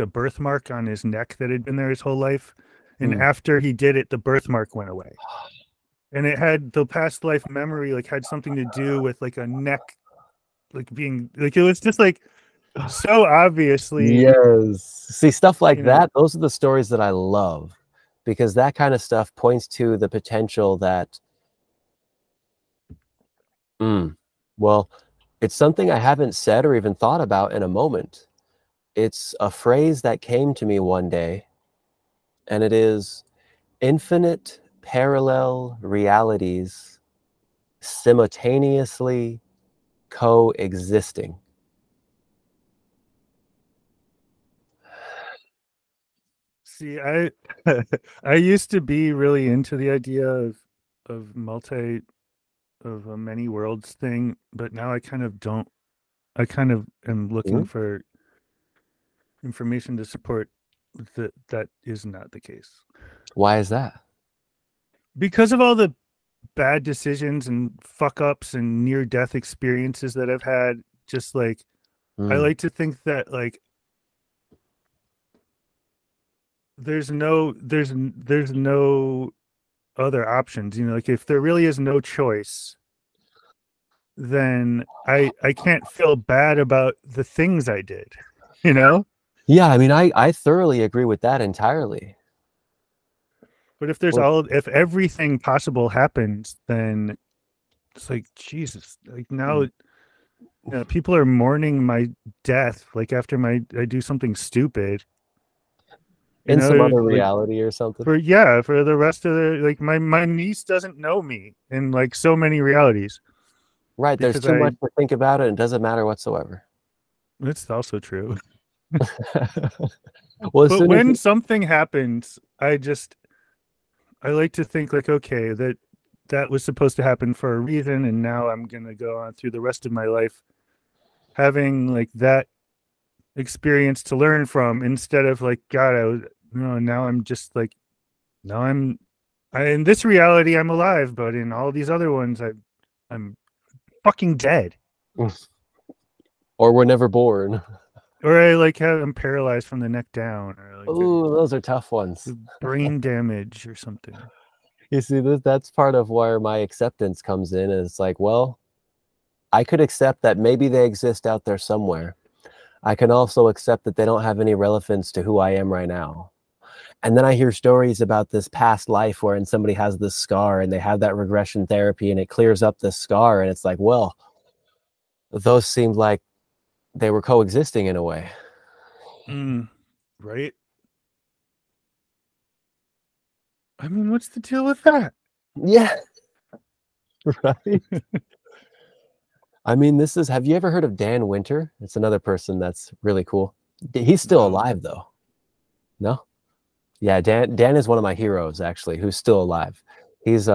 birthmark on his neck that had been there his whole life. And after he did it, the birthmark went away, and it had the past life memory, like had something to do with like a neck, like being like, it was just like so obviously. Yes. See, stuff like that. Those are the stories that I love, because that kind of stuff points to the potential that, well, it's something I haven't said or even thought about in a moment. It's a phrase that came to me one day. And it is, infinite parallel realities simultaneously coexisting. See, I used to be really into the idea of a many worlds thing, but now I kind of don't. I kind of am looking for information to support that is not the case. Why is that? Because of all the bad decisions and fuck ups and near death experiences that I've had. Just like, I like to think that like there's no other options, you know, like if there really is no choice, then I can't feel bad about the things I did, you know? Yeah, I mean, I thoroughly agree with that entirely. But if there's if everything possible happens, then it's like, Jesus, like now, you know, people are mourning my death. Like after I do something stupid. In some other reality or something. For the rest of like my niece doesn't know me in like so many realities. Right. There's too much to think about it. It doesn't matter whatsoever. It's also true. But when something happens, I like to think like, okay, that was supposed to happen for a reason, and now I'm gonna go on through the rest of my life having like that experience to learn from, instead of like, God, now I'm just like, now in this reality I'm alive, but in all these other ones I'm fucking dead, or we're never born. Or I like have them paralyzed from the neck down. Or like, ooh, those are tough ones. Brain damage or something. You see, that's part of where my acceptance comes in. It's like, well, I could accept that maybe they exist out there somewhere. I can also accept that they don't have any relevance to who I am right now. And then I hear stories about this past life wherein somebody has this scar and they have that regression therapy and it clears up the scar. And it's like, well, those seem like they were coexisting in a way. Right? I mean, what's the deal with that? Yeah. Right? I mean, have you ever heard of Dan Winter? It's another person that's really cool. He's still alive, though. No? Yeah, Dan is one of my heroes, actually, who's still alive. He's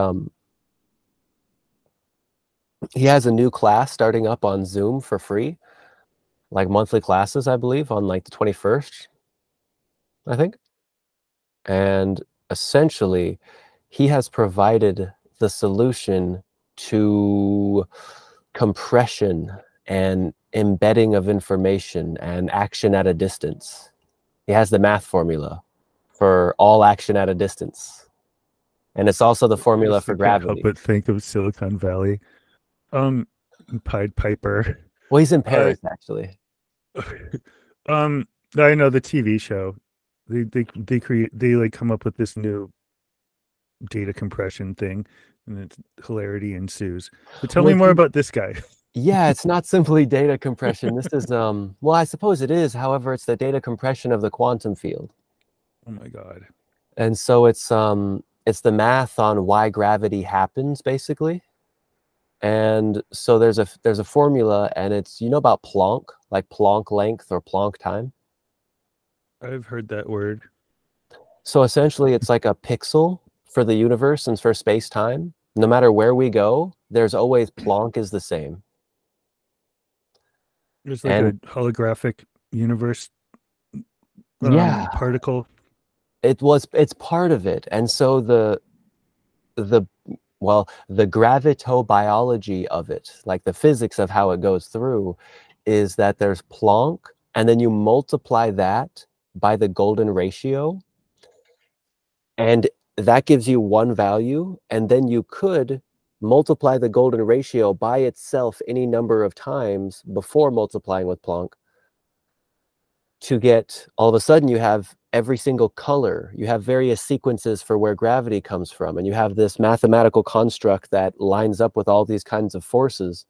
he has a new class starting up on Zoom for free. Like monthly classes, I believe, on like the 21st. I think. And essentially, he has provided the solution to compression and embedding of information and action at a distance. He has the math formula for all action at a distance. And it's also the formula for gravity. I can't help but think of Silicon Valley. Pied Piper. Well, he's in Paris, actually. I know the TV show. They like come up with this new data compression thing, and it's hilarity ensues. But tell me more about this guy. Yeah, it's not simply data compression. This is well, I suppose it is. However, it's the data compression of the quantum field. Oh my God. And so it's the math on why gravity happens, basically. And so there's a formula, and it's, you know about Planck, like Planck length or Planck time? I've heard that word. So essentially it's like a pixel for the universe and for space-time. No matter where we go, there's always Planck is the same. There's like a holographic universe particle. It's part of it. And so the gravitobiology of it, like the physics of how it goes through, is that there's Planck, and then you multiply that by the golden ratio, and that gives you one value, and then you could multiply the golden ratio by itself any number of times before multiplying with Planck to get, all of a sudden you have every single color, you have various sequences for where gravity comes from, and you have this mathematical construct that lines up with all these kinds of forces.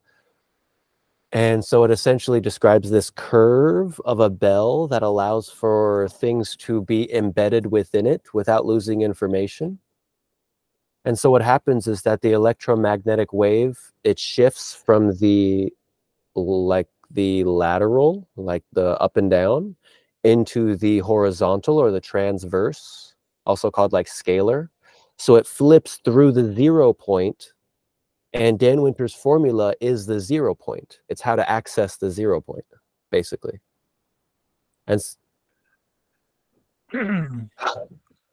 And so it essentially describes this curve of a bell that allows for things to be embedded within it without losing information. And so what happens is that the electromagnetic wave, it shifts from the lateral, like the up and down, into the horizontal or the transverse, also called like scalar. So it flips through the 0 point, and Dan Winter's formula is the 0 point. It's how to access the 0 point, basically. And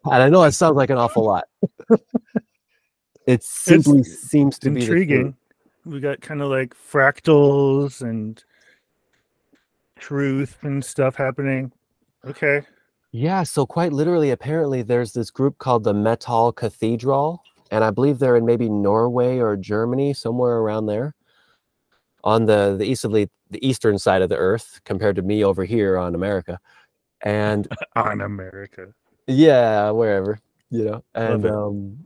I know it sounds like an awful lot. It simply seems to be intriguing. We got kind of like fractals and truth and stuff happening. Okay. Yeah, so quite literally, apparently there's this group called the Metal Cathedral, and I believe they're in maybe Norway or Germany, somewhere around there, on the eastern side of the earth, compared to me over here on America. And on America. Yeah, wherever, you know. And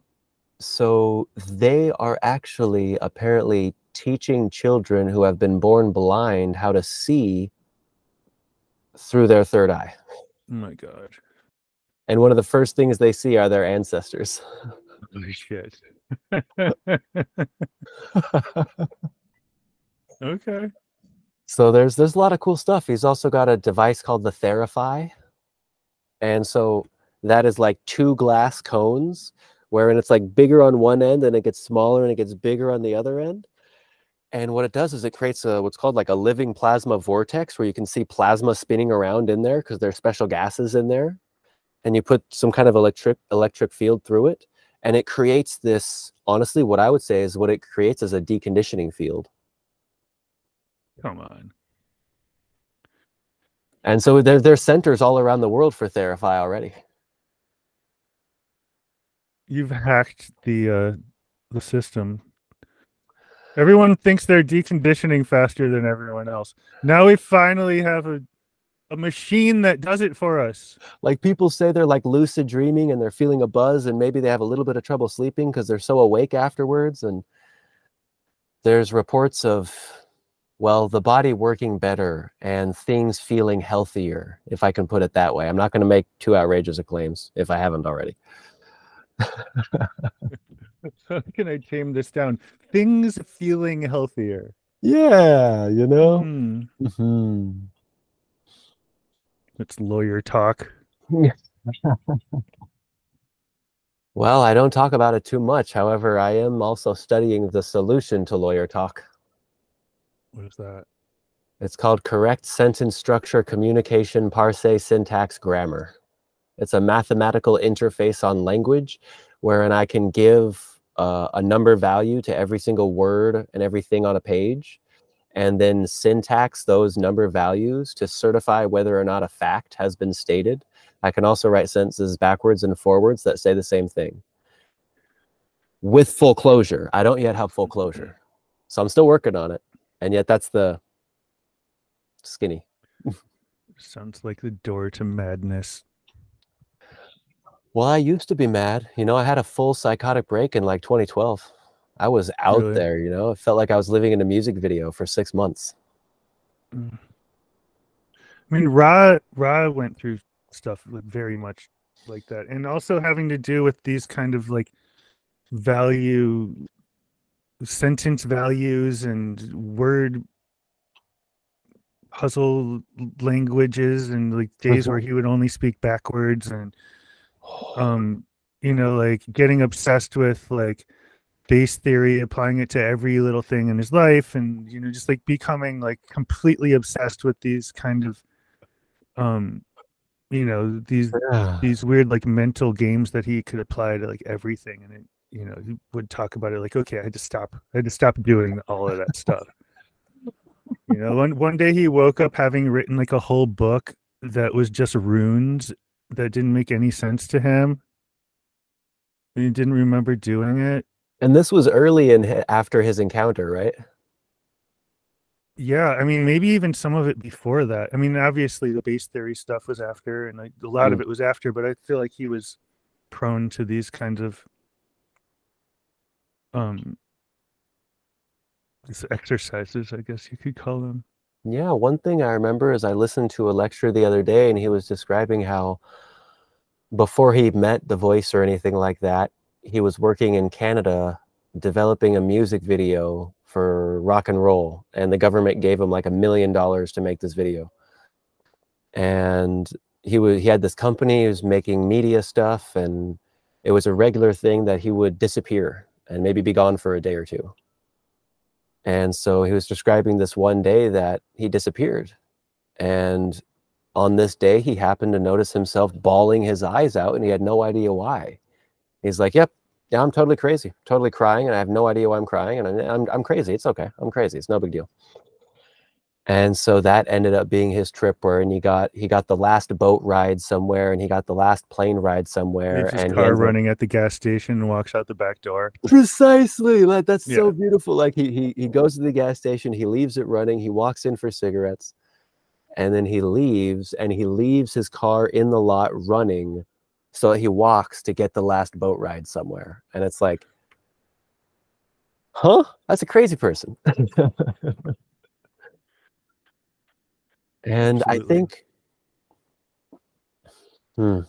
so they are actually apparently teaching children who have been born blind how to see through their third eye. Oh my God. And one of the first things they see are their ancestors. Holy shit. Okay. So there's a lot of cool stuff. He's also got a device called the Therify. And so that is like two glass cones, wherein it's like bigger on one end and it gets smaller and it gets bigger on the other end. And what it does is it creates what's called like a living plasma vortex, where you can see plasma spinning around in there because there's special gases in there. And you put some kind of electric field through it, and it creates this, honestly, what I would say is what it creates is a deconditioning field. Come on. And so there's centers all around the world for Therify already. You've hacked the system. Everyone thinks they're deconditioning faster than everyone else. Now we finally have a machine that does it for us. Like people say they're like lucid dreaming and they're feeling a buzz, and maybe they have a little bit of trouble sleeping because they're so awake afterwards. And there's reports of, well, the body working better and things feeling healthier, if I can put it that way. I'm not going to make too outrageous of claims if I haven't already. How can I tame this down? Things feeling healthier. Yeah, you know. Mm-hmm. It's lawyer talk. Well, I don't talk about it too much. However, I am also studying the solution to lawyer talk. What is that? It's called correct sentence structure, communication, parse, syntax, grammar. It's a mathematical interface on language wherein I can give a number value to every single word and everything on a page, and then syntax those number values to certify whether or not a fact has been stated. I can also write sentences backwards and forwards that say the same thing with full closure. I don't yet have full closure, so I'm still working on it. And yet that's the skinny. Sounds like the door to madness. Well, I used to be mad. You know, I had a full psychotic break in like 2012. I was out there, you know. It felt like I was living in a music video for 6 months. I mean, Ra went through stuff very much like that, and also having to do with these kind of like value, sentence values and word puzzle languages, and like days where he would only speak backwards, and you know, like getting obsessed with like base theory, applying it to every little thing in his life, and you know, just like becoming like completely obsessed with these kind of you know, these weird like mental games that he could apply to like everything. And it, you know, he would talk about it like, okay, I had to stop doing all of that stuff. You know, one day he woke up having written like a whole book that was just runes that didn't make any sense to him, and he didn't remember doing it. And this was early in after his encounter, right? Yeah, I mean, maybe even some of it before that. I mean, obviously the base theory stuff was after, and like a lot of it was after, but I feel like he was prone to these kinds of these exercises, I guess you could call them. Yeah, one thing I remember is I listened to a lecture the other day, and he was describing how before he met the voice or anything like that, he was working in Canada developing a music video for rock and roll, and the government gave him like $1 million to make this video. And he had this company, he was making media stuff, and it was a regular thing that he would disappear and maybe be gone for a day or two. And so he was describing this one day that he disappeared, and on this day he happened to notice himself bawling his eyes out, and he had no idea why. He's like, yep, yeah, I'm totally crazy, totally crying, and I have no idea why I'm crying, and I'm crazy. It's okay. I'm crazy. It's no big deal. And so that ended up being his trip, where and he got the last boat ride somewhere, and he got the last plane ride somewhere. It's his and car running at the gas station and walks out the back door. Precisely. Like, that's so beautiful. Like he goes to the gas station, he leaves it running, he walks in for cigarettes, and then he leaves, and he leaves his car in the lot running. So he walks to get the last boat ride somewhere. And it's like, huh? That's a crazy person. And absolutely. I think, well,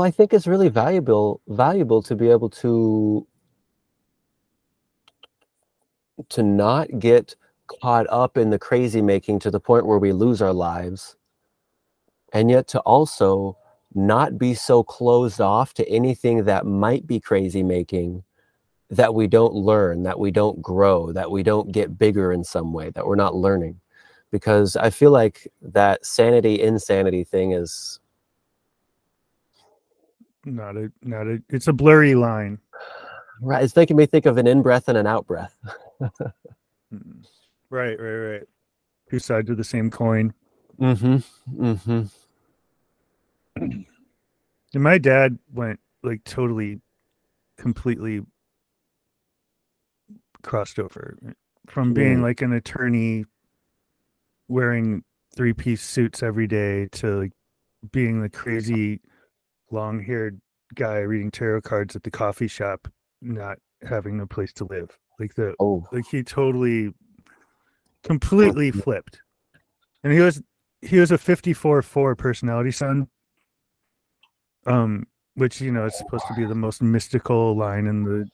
I think it's really valuable to be able to not get caught up in the crazy making to the point where we lose our lives. And yet to also not be so closed off to anything that might be crazy making that we don't learn, that we don't grow, that we don't get bigger in some way, that we're not learning. Because I feel like that sanity, insanity thing is not a, it's a blurry line. Right. It's making me think of an in-breath and an out-breath. Right. Two sides of the same coin. And my dad went like totally, completely crossed over from being like an attorney wearing three-piece suits every day to like being the crazy long-haired guy reading tarot cards at the coffee shop, not having a place to live. Like he totally, completely flipped. And he was a 54/4 personality sign, which, you know, it's supposed to be the most mystical line in the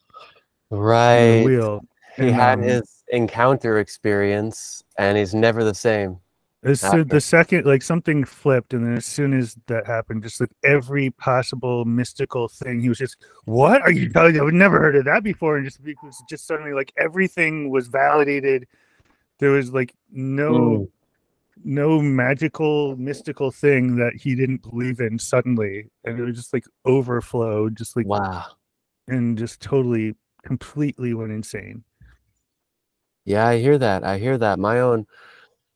wheel. He had his encounter experience, and he's never the same. The second, like, something flipped, and then as soon as that happened, just like every possible mystical thing, he was just, what are you telling me? I've never heard of that before. And just suddenly, like, everything was validated. There was like no no magical, mystical thing that he didn't believe in suddenly. And it was just like overflowed, just like, wow. And just totally, completely went insane. Yeah, I hear that. I hear that. My own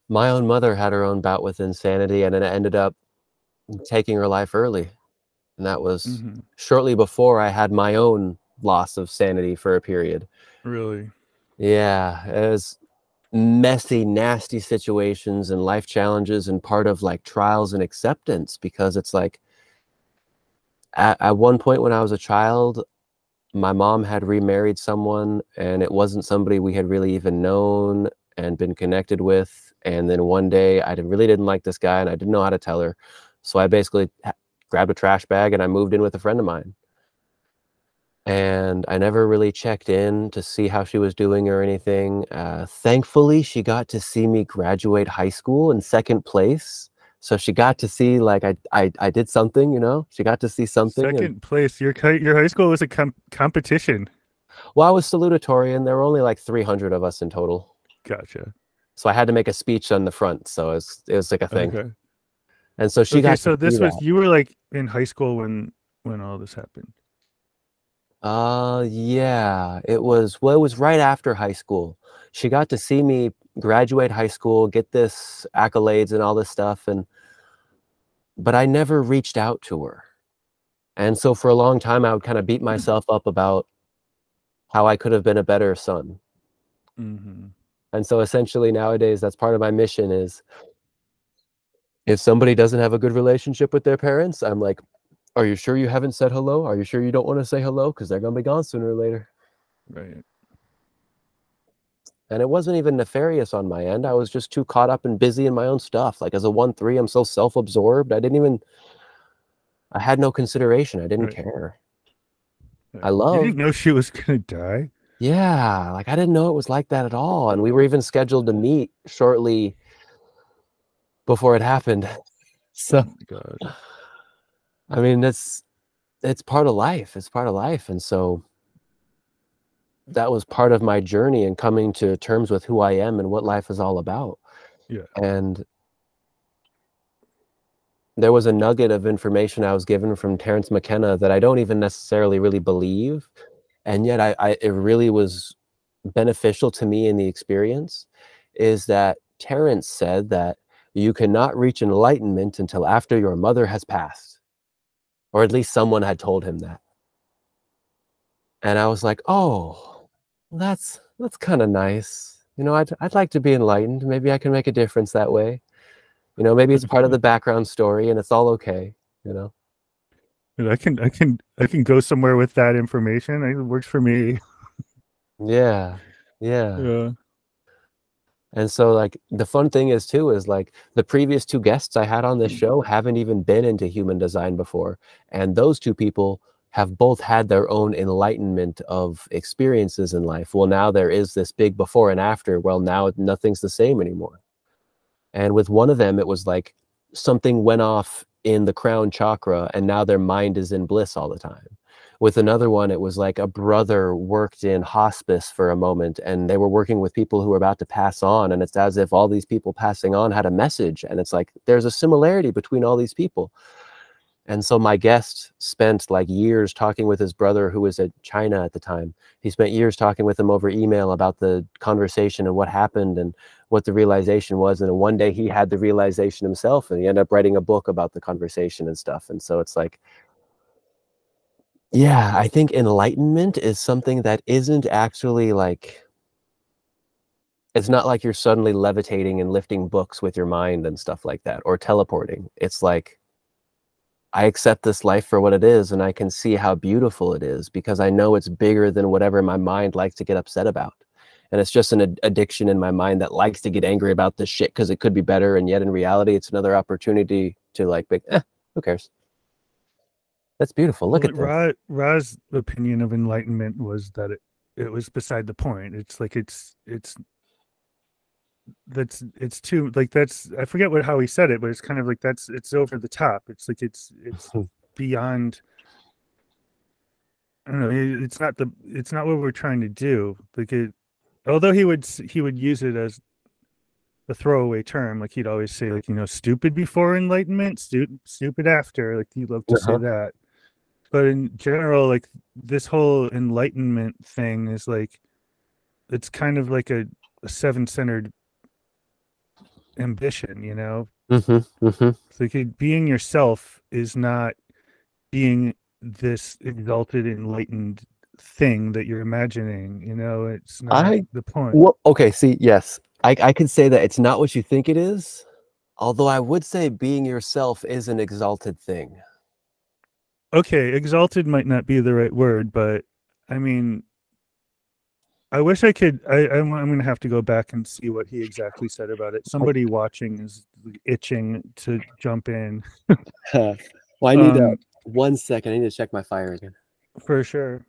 mother had her own bout with insanity, and it ended up taking her life early. And that was shortly before I had my own loss of sanity for a period. Really? Yeah. It was messy, nasty situations and life challenges, and part of like trials and acceptance, because it's like at one point when I was a child, my mom had remarried someone, and it wasn't somebody we had really even known and been connected with. And then one day I really didn't like this guy, and I didn't know how to tell her. So I basically grabbed a trash bag and I moved in with a friend of mine. And I never really checked in to see how she was doing or anything. Thankfully, she got to see me graduate high school in second place. So she got to see, like, I did something, you know? She got to see something. Second place. Your high school was a competition. Well, I was salutatorian. There were only like 300 of us in total. Gotcha. So I had to make a speech on the front. So it was like a thing. Okay. And so she got. So this was that. You were like in high school when all this happened. Yeah, it was right after high school. She got to see me graduate high school, get this accolades and all this stuff, but I never reached out to her. And so for a long time, I would kind of beat myself up about how I could have been a better son. Mm-hmm. And so essentially nowadays, that's part of my mission is, if somebody doesn't have a good relationship with their parents, I'm like, are you sure you haven't said hello? Are you sure you don't want to say hello? Because they're going to be gone sooner or later. Right. And it wasn't even nefarious on my end. I was just too caught up and busy in my own stuff. Like as a 1-3, I'm so self-absorbed. I had no consideration. I didn't care. Right. You didn't know she was going to die? Yeah. Like I didn't know it was like that at all. And we were even scheduled to meet shortly before it happened. So, oh my God. I mean, it's part of life. It's part of life. And so that was part of my journey and coming to terms with who I am and what life is all about. Yeah. And there was a nugget of information I was given from Terrence McKenna that I don't even necessarily really believe. And yet it really was beneficial to me in the experience, is that Terrence said that you cannot reach enlightenment until after your mother has passed. Or at least someone had told him that. And I was like, oh, that's kind of nice. You know, I'd like to be enlightened. Maybe I can make a difference that way. You know, maybe it's part of the background story and it's all okay, you know. Dude, I can go somewhere with that information. It works for me. Yeah. And so like the fun thing is too, is like the previous two guests I had on this show haven't even been into human design before. And those two people have both had their own enlightenment of experiences in life. Well, now there is this big before and after. Well, now nothing's the same anymore. And with one of them, it was like something went off in the crown chakra and now their mind is in bliss all the time. With another one, it was like a brother worked in hospice for a moment and they were working with people who were about to pass on. And it's as if all these people passing on had a message. And it's like, there's a similarity between all these people. And so my guest spent like years talking with his brother who was in China at the time. He spent years talking with him over email about the conversation and what happened and what the realization was. And then one day he had the realization himself and he ended up writing a book about the conversation and stuff. And so it's like, yeah, I think enlightenment is something that isn't actually like, it's not like you're suddenly levitating and lifting books with your mind and stuff like that, or teleporting. It's like, I accept this life for what it is and I can see how beautiful it is because I know it's bigger than whatever my mind likes to get upset about. And it's just an addiction in my mind that likes to get angry about this shit because it could be better. And yet in reality, it's another opportunity to like, who cares? That's beautiful. Look at that. Ra's opinion of enlightenment was that it was beside the point. It's like it's too like that's, I forget how he said it, but it's kind of like it's over the top. It's like it's beyond. I don't know. It's not what we're trying to do. Like although he would use it as the throwaway term, like he'd always say, like, you know, stupid before enlightenment, stupid after, like he'd love to say that. But in general, like, this whole enlightenment thing is like, it's kind of like a seven-centered ambition, you know? So like, being yourself is not being this exalted, enlightened thing that you're imagining, you know? It's not the point. Well, okay, see, yes. I can say that it's not what you think it is, although I would say being yourself is an exalted thing. Okay, exalted might not be the right word, but I mean, I wish I could, I'm going to have to go back and see what he exactly said about it. Somebody watching is itching to jump in. Well, I need 1 second. I need to check my fire again. For sure.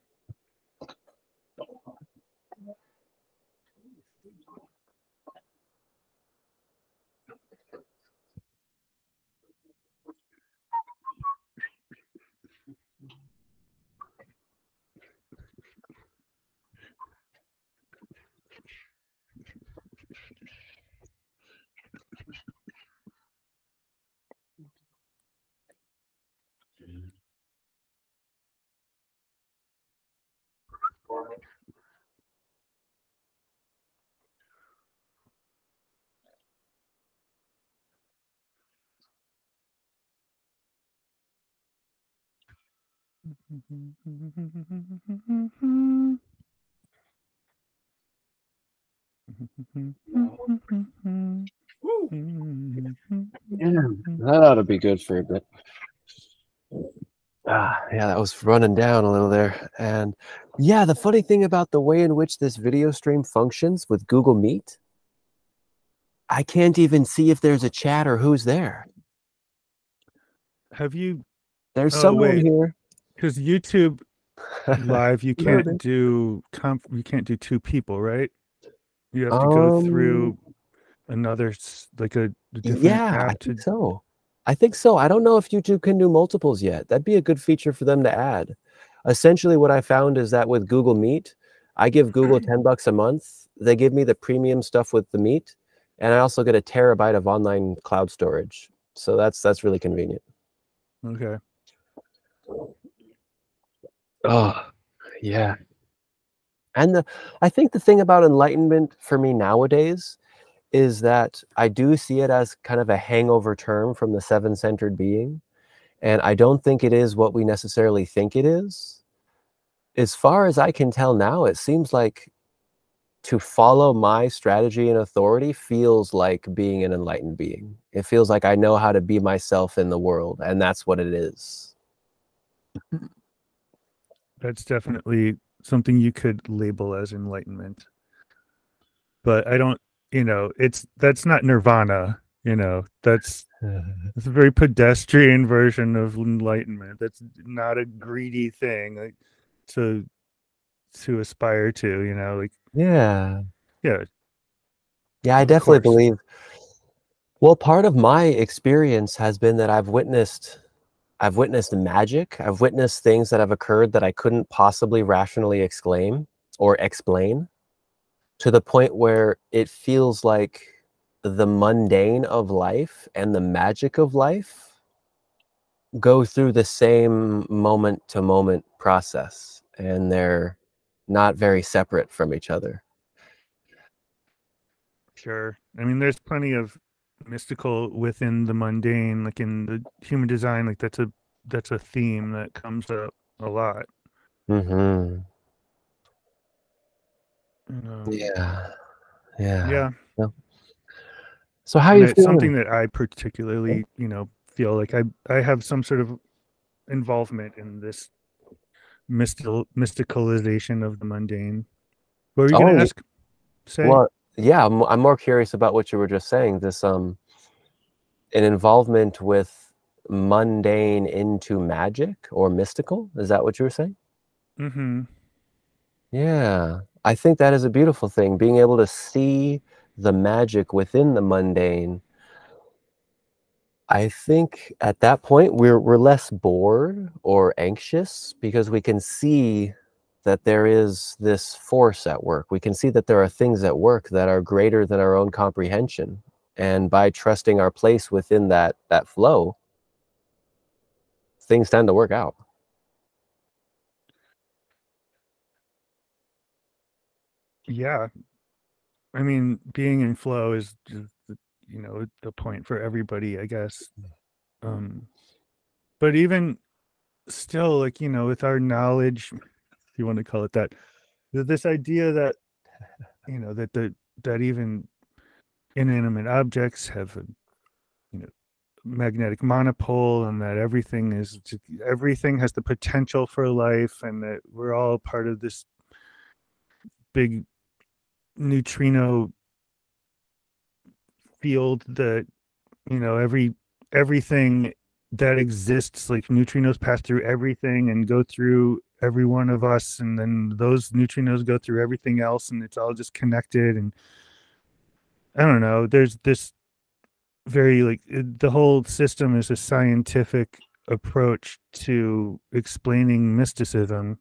That ought to be good for a bit. Yeah, that was running down a little there. And yeah, the funny thing about the way in which this video stream functions with Google Meet, I can't even see if there's a chat or who's there. Have you? There's someone here. Because YouTube Live, you can't do you can't do two people, right? You have to go through another, like a different app. I think so. I think so. I don't know if YouTube can do multiples yet. That'd be a good feature for them to add. Essentially, what I found is that with Google Meet, I give Google $10 a month. They give me the premium stuff with the Meet, and I also get a terabyte of online cloud storage. So that's really convenient. Okay. Oh, yeah. And I think the thing about enlightenment for me nowadays is that I do see it as kind of a hangover term from the seven-centered being, and I don't think it is what we necessarily think it is. As far as I can tell now, it seems like to follow my strategy and authority feels like being an enlightened being. It feels like I know how to be myself in the world, and that's what it is. That's definitely something you could label as enlightenment, but I don't, you know, that's not nirvana, you know, that's a very pedestrian version of enlightenment. That's not a greedy thing, like, to aspire to, you know, like, yeah, I definitely believe. Well, part of my experience has been that I've witnessed magic. I've witnessed things that have occurred that I couldn't possibly rationally explain, to the point where it feels like the mundane of life and the magic of life go through the same moment-to-moment process, and they're not very separate from each other. Sure. I mean, there's plenty of mystical within the mundane, like in the human design, like that's a theme that comes up a lot. So how are you feeling? Something that I particularly, you know, feel like I have some sort of involvement in this mysticalization of the mundane. What were you going to ask? Well, yeah, I'm more curious about what you were just saying. This an involvement with mundane into magic or mystical. Is that what you were saying? Yeah, I think that is a beautiful thing. Being able to see the magic within the mundane. I think at that point we're less bored or anxious because we can see that there is this force at work. We can see that there are things at work that are greater than our own comprehension. And by trusting our place within that flow, things tend to work out. Yeah. I mean, being in flow is, you know, the point for everybody, I guess. But even still, like, you know, with our knowledge, if you want to call it that, this idea that, you know, that even inanimate objects have a, you know, magnetic monopole, and that everything has the potential for life, and that we're all part of this big neutrino field that, you know, everything that exists, like neutrinos pass through everything and go through every one of us, and then those neutrinos go through everything else, and it's all just connected. And I don't know, there's this very, like, the whole system is a scientific approach to explaining mysticism,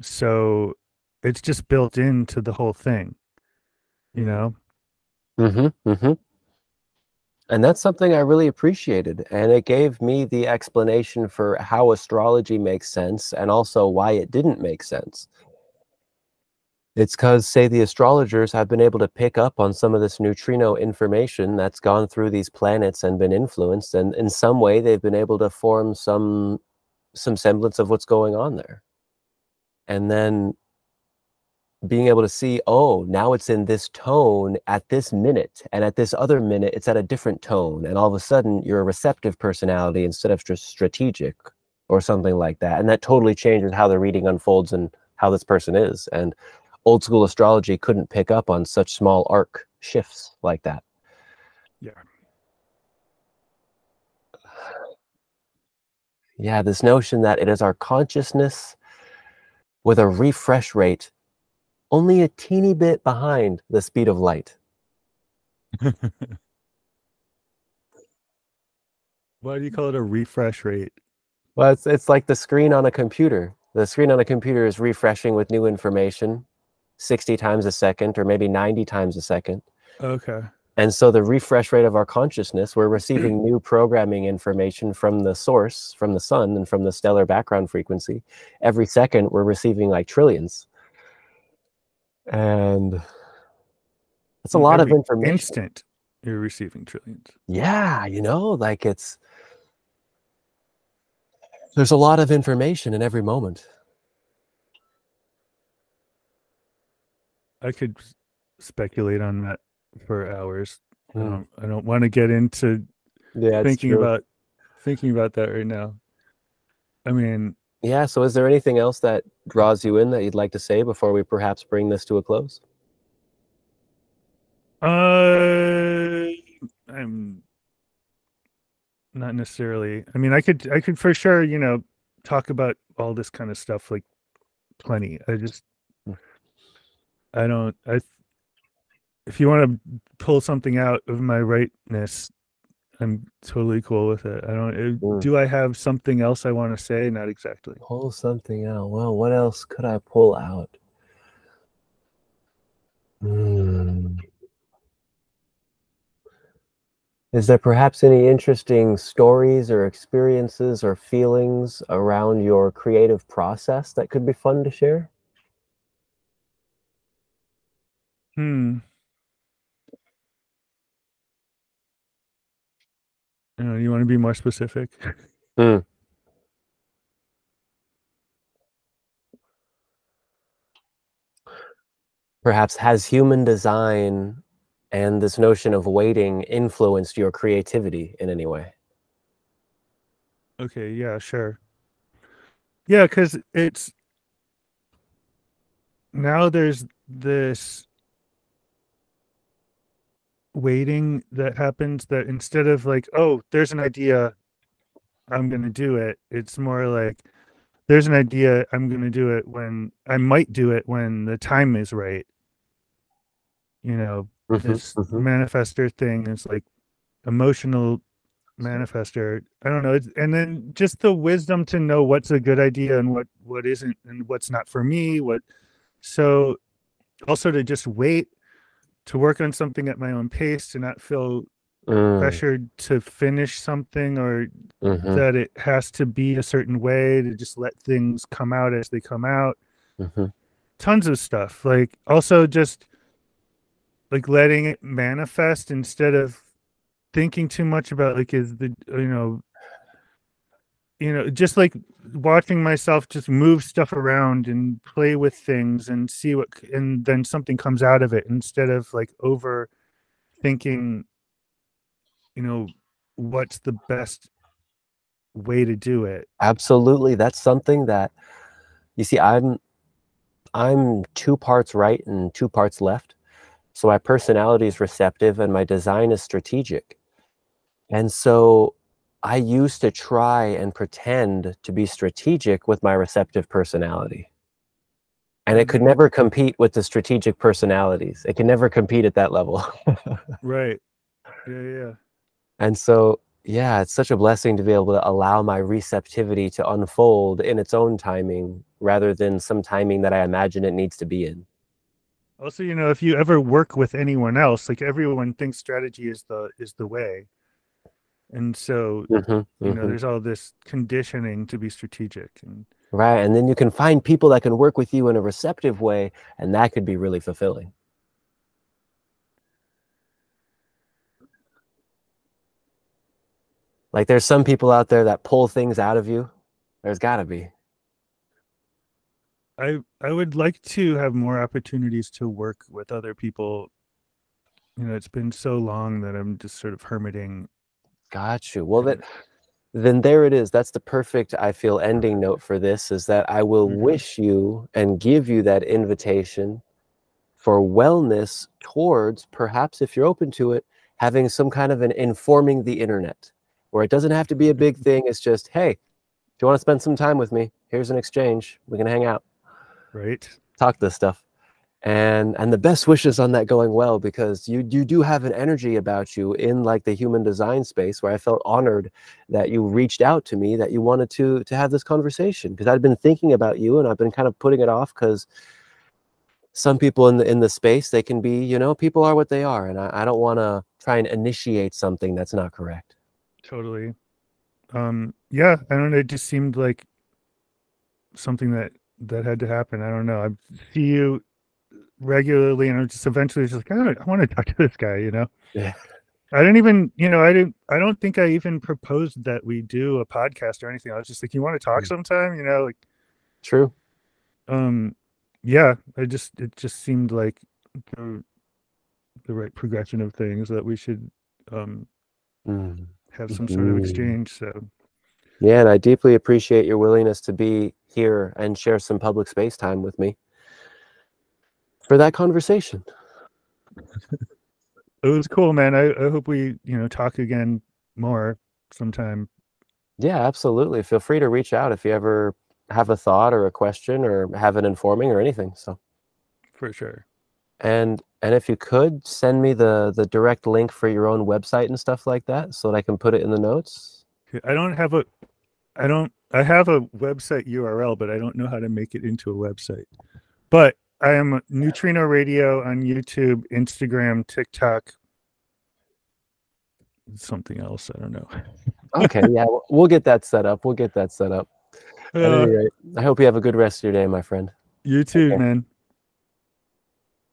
so it's just built into the whole thing, you know. Mm-hmm, mm-hmm. And that's something I really appreciated, and it gave me the explanation for how astrology makes sense and also why it didn't make sense. It's because, say, the astrologers have been able to pick up on some of this neutrino information that's gone through these planets and been influenced, and in some way they've been able to form some semblance of what's going on there. And then being able to see, oh, now it's in this tone at this minute, and at this other minute it's at a different tone, and all of a sudden you're a receptive personality instead of just strategic or something like that. And that totally changes how the reading unfolds and how this person is. And old school astrology couldn't pick up on such small arc shifts like that. Yeah. Yeah, this notion that it is our consciousness with a refresh rate only a teeny bit behind the speed of light. Why do you call it a refresh rate? Well, it's like the screen on a computer. The screen on a computer is refreshing with new information 60 times a second, or maybe 90 times a second. Okay. And so the refresh rate of our consciousness, we're receiving new programming information from the source, from the sun and from the stellar background frequency. Every second, we're receiving like trillions. And it's a lot of information. Instant, you're receiving trillions. Yeah, you know, like there's a lot of information in every moment. I could speculate on that for hours. I don't want to get into thinking about that right now. I mean, yeah. So is there anything else that draws you in that you'd like to say before we perhaps bring this to a close? I'm not necessarily. I mean, I could for sure, you know, talk about all this kind of stuff, like, plenty. If you want to pull something out of my rightness, I'm totally cool with it. Do I have something else I want to say? Not exactly. Pull something out. Well, what else could I pull out? Is there perhaps any interesting stories or experiences or feelings around your creative process that could be fun to share? You want to be more specific? Perhaps has human design and this notion of waiting influenced your creativity in any way? Okay, yeah, sure. Yeah, because it's... now there's this waiting that happens, that instead of like, oh, there's an idea, I'm going to do it, it's more like, there's an idea, I'm going to do it when I might do it when the time is right. You know, this manifestor thing is like emotional manifester. I don't know. It's, and then just the wisdom to know what's a good idea and what isn't, and what's not for me. So also to just wait, to work on something at my own pace, to not feel pressured to finish something, or that it has to be a certain way, to just let things come out as they come out. Tons of stuff. Like also just like letting it manifest instead of thinking too much about like, is the, you know, just like watching myself just move stuff around and play with things and see what, and then something comes out of it, instead of like overthinking, you know, what's the best way to do it. Absolutely. That's something that, you see, I'm 2 parts right and 2 parts left. So my personality is receptive and my design is strategic. And so I used to try and pretend to be strategic with my receptive personality. And it could never compete with the strategic personalities. It can never compete at that level. Right. Yeah, yeah. And so, yeah, it's such a blessing to be able to allow my receptivity to unfold in its own timing, rather than some timing that I imagine it needs to be in. Also, you know, if you ever work with anyone else, like everyone thinks strategy is the way. And so, you know, there's all this conditioning to be strategic. And, right. And then you can find people that can work with you in a receptive way, and that could be really fulfilling. Like there's some people out there that pull things out of you. There's gotta be. I would like to have more opportunities to work with other people. You know, it's been so long that I'm just sort of hermiting. Got you. Well, then there it is. That's the perfect, I feel, ending note for this, is that I will wish you and give you that invitation for wellness towards, perhaps if you're open to it, having some kind of an informing the internet, where it doesn't have to be a big thing. It's just, hey, do you want to spend some time with me? Here's an exchange. We can hang out. Right. Talk this stuff. And the best wishes on that going well, because you do have an energy about you in like the human design space, where I felt honored that you reached out to me, that you wanted to have this conversation, because I'd been thinking about you and I've been kind of putting it off, because some people in the space, they can be, you know, people are what they are. And I don't want to try and initiate something that's not correct. Totally. Yeah, I don't know. It just seemed like something that had to happen. I don't know. I see you regularly, and I'm just eventually just like, I want to talk to this guy, you know? Yeah. I don't think I even proposed that we do a podcast or anything. I was just like, you want to talk sometime, you know? Like, true. Yeah, it just seemed like the right progression of things, that we should have some sort of exchange. So yeah, and I deeply appreciate your willingness to be here and share some public space time with me for that conversation. It was cool, man. I hope we, you know, talk again more sometime. Yeah, absolutely. Feel free to reach out if you ever have a thought or a question or have an informing or anything. So for sure. And if you could send me the direct link for your own website and stuff like that, so that I can put it in the notes. I have a website URL, but I don't know how to make it into a website. But I am Neutrino Radio on YouTube, Instagram, TikTok, something else. I don't know. Okay. Yeah. We'll get that set up. At any rate, I hope you have a good rest of your day, my friend. You too, man.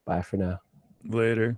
Bye for now. Later.